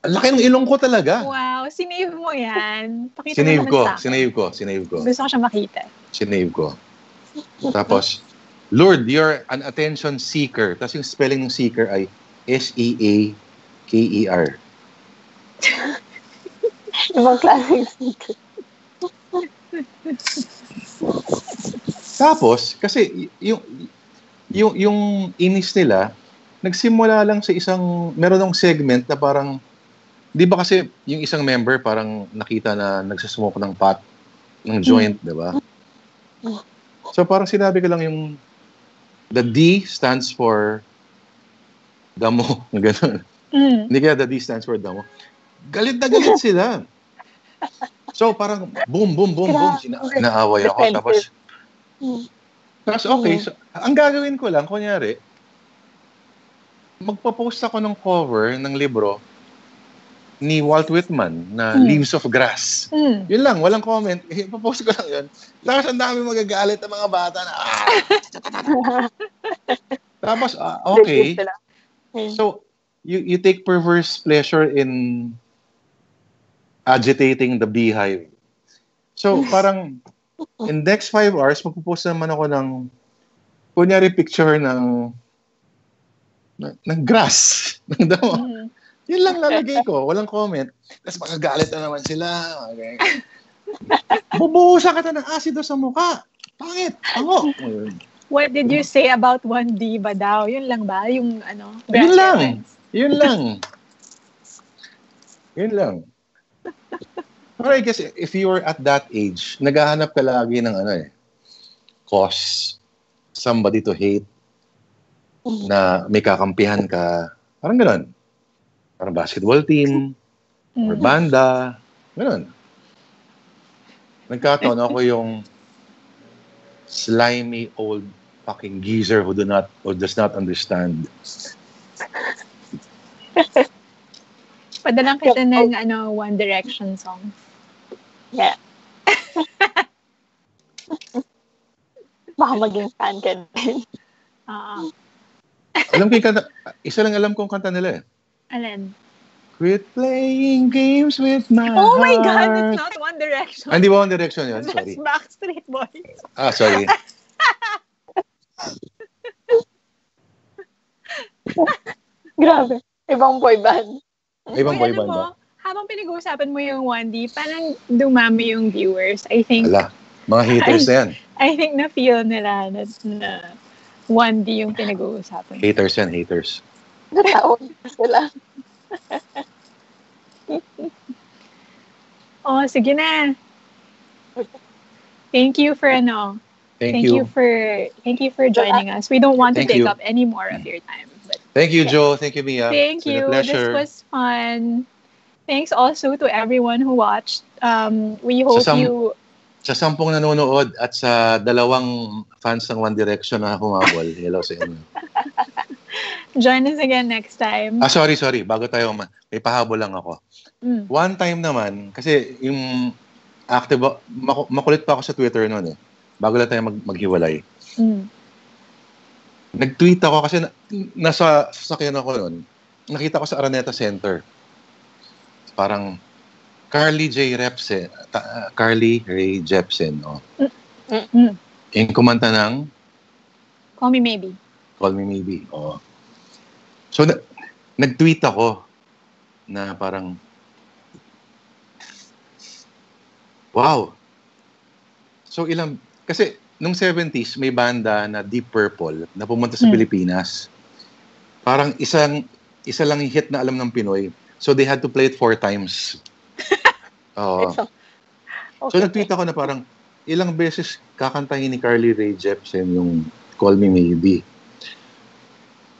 Laki ng ilong ko talaga. Wow, sinave mo yan. Pakita sinave mo ko, sa sinave ko. Gusto ko siya makita. Sinave ko. Tapos, Lord, you're an attention seeker. Tapos yung spelling ng seeker ay S-E-A-K-E-R. Ibang klaseng sneaker. Tapos, kasi yung inis nila, nagsimula lang sa isang, meron ng segment na parang, di ba kasi yung isang member parang nakita na nagsasmoke ng pot, ng joint, di ba? So parang sinabi ko lang yung, the D stands for damo, gano'n. Hindi kaya the D stands for damo. Galit na galit sila. So parang boom, boom, boom, boom, naaway ako. Tapos okay, so, ang gagawin ko lang, kunyari, magpapost ako ng cover ng libro ni Walt Whitman na Leaves of Grass. Yun lang, walang comment. Ipapost ko lang yun. Tapos ang dami magagalit ang mga bata na Tapos, okay. So, you take perverse pleasure in agitating the beehive. So, parang in next 5 hours, magpupost naman ako ng kunyari picture ng grass, ng damo. Yun lang lalagay ko. Walang comment. Tapos magagalit na naman sila. Okay. Bubuhusan ka na ng asido sa mukha. Pangit. Ako. What did you say about 1D ba daw? Yun lang ba? Yung ano? Yun lang. Yun lang. Yun lang. Pero I guess if you were at that age, naghahanap ka lagi ng ano cause. Somebody to hate. Na may kakampihan ka. Parang gano'n. Parang basketball team, or banda, gano'n. Nagkataon ako yung slimy old fucking geezer who does not understand. Padalang kita ng One Direction song. Yeah. Baka maging fan ka din. Alam ko yung kanta, isa lang alam ko yung kanta nila. Alin? Quit playing games with my heart. Oh my God, it's not One Direction. Hindi ba One Direction yun? Sorry. That's Backstreet Boys. Ah, sorry. Grabe. Ibang boy band. Ibang boy band ba? Habang pinag-uusapan mo yung 1D, parang dumami yung viewers. I think... Ala, mga haters na yan. I think na-feel nila na 1D yung pinag-uusapan. Haters yan, haters. Nataon sila. Oh, sige na. Thank you for joining us. We don't want to take up any more of your time. But thank you, Joe. Thank you, Mia. Thank you. This was fun. Thanks also to everyone who watched. We hope you... Sa 10 nanonood at sa 2 fans ng One Direction na humabol. Hello sa inyo. Join us again next time. Ah, sorry. Bago tayo, may pahabol lang ako. One time naman, kasi yung active, makulit pa ako sa Twitter noon eh. Bago lang tayo maghiwalay. Nag-tweet ako kasi nasa sasakyan ako noon. Nakita ko sa Araneta Center. Parang Carly Rae Jepsen. Oh. Yung kumanta ng Call Me Maybe. Call Me Maybe, oo. So, nag-tweet ako na parang, wow! So, kasi, nung 70s, may banda na Deep Purple na pumunta sa Pilipinas. Parang isa lang hit na alam ng Pinoy. So, they had to play it 4 times. Oo. So, nag-tweet ako na parang, ilang beses kakantahin ni Carly Rae Jepsen yung Call Me Maybe.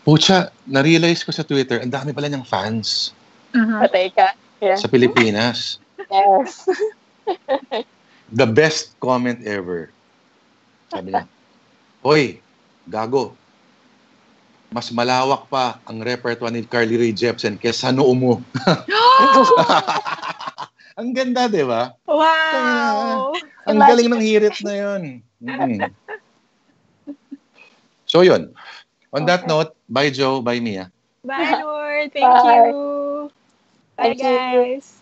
Pucha, na-realize ko sa Twitter, ang dami pala niyang fans. Patay ka. Yeah. Sa Pilipinas. Yes. The best comment ever. Sabi niya, hoy, gago. Mas malawak pa ang repertoire ni Carly Rae Jepsen kesa noo mo. Ang ganda, di ba? Wow! Ang galing ng hirit na yun. So, yun. On that note, bye Joe, bye Mia. Bye Lord, thank you. Bye guys.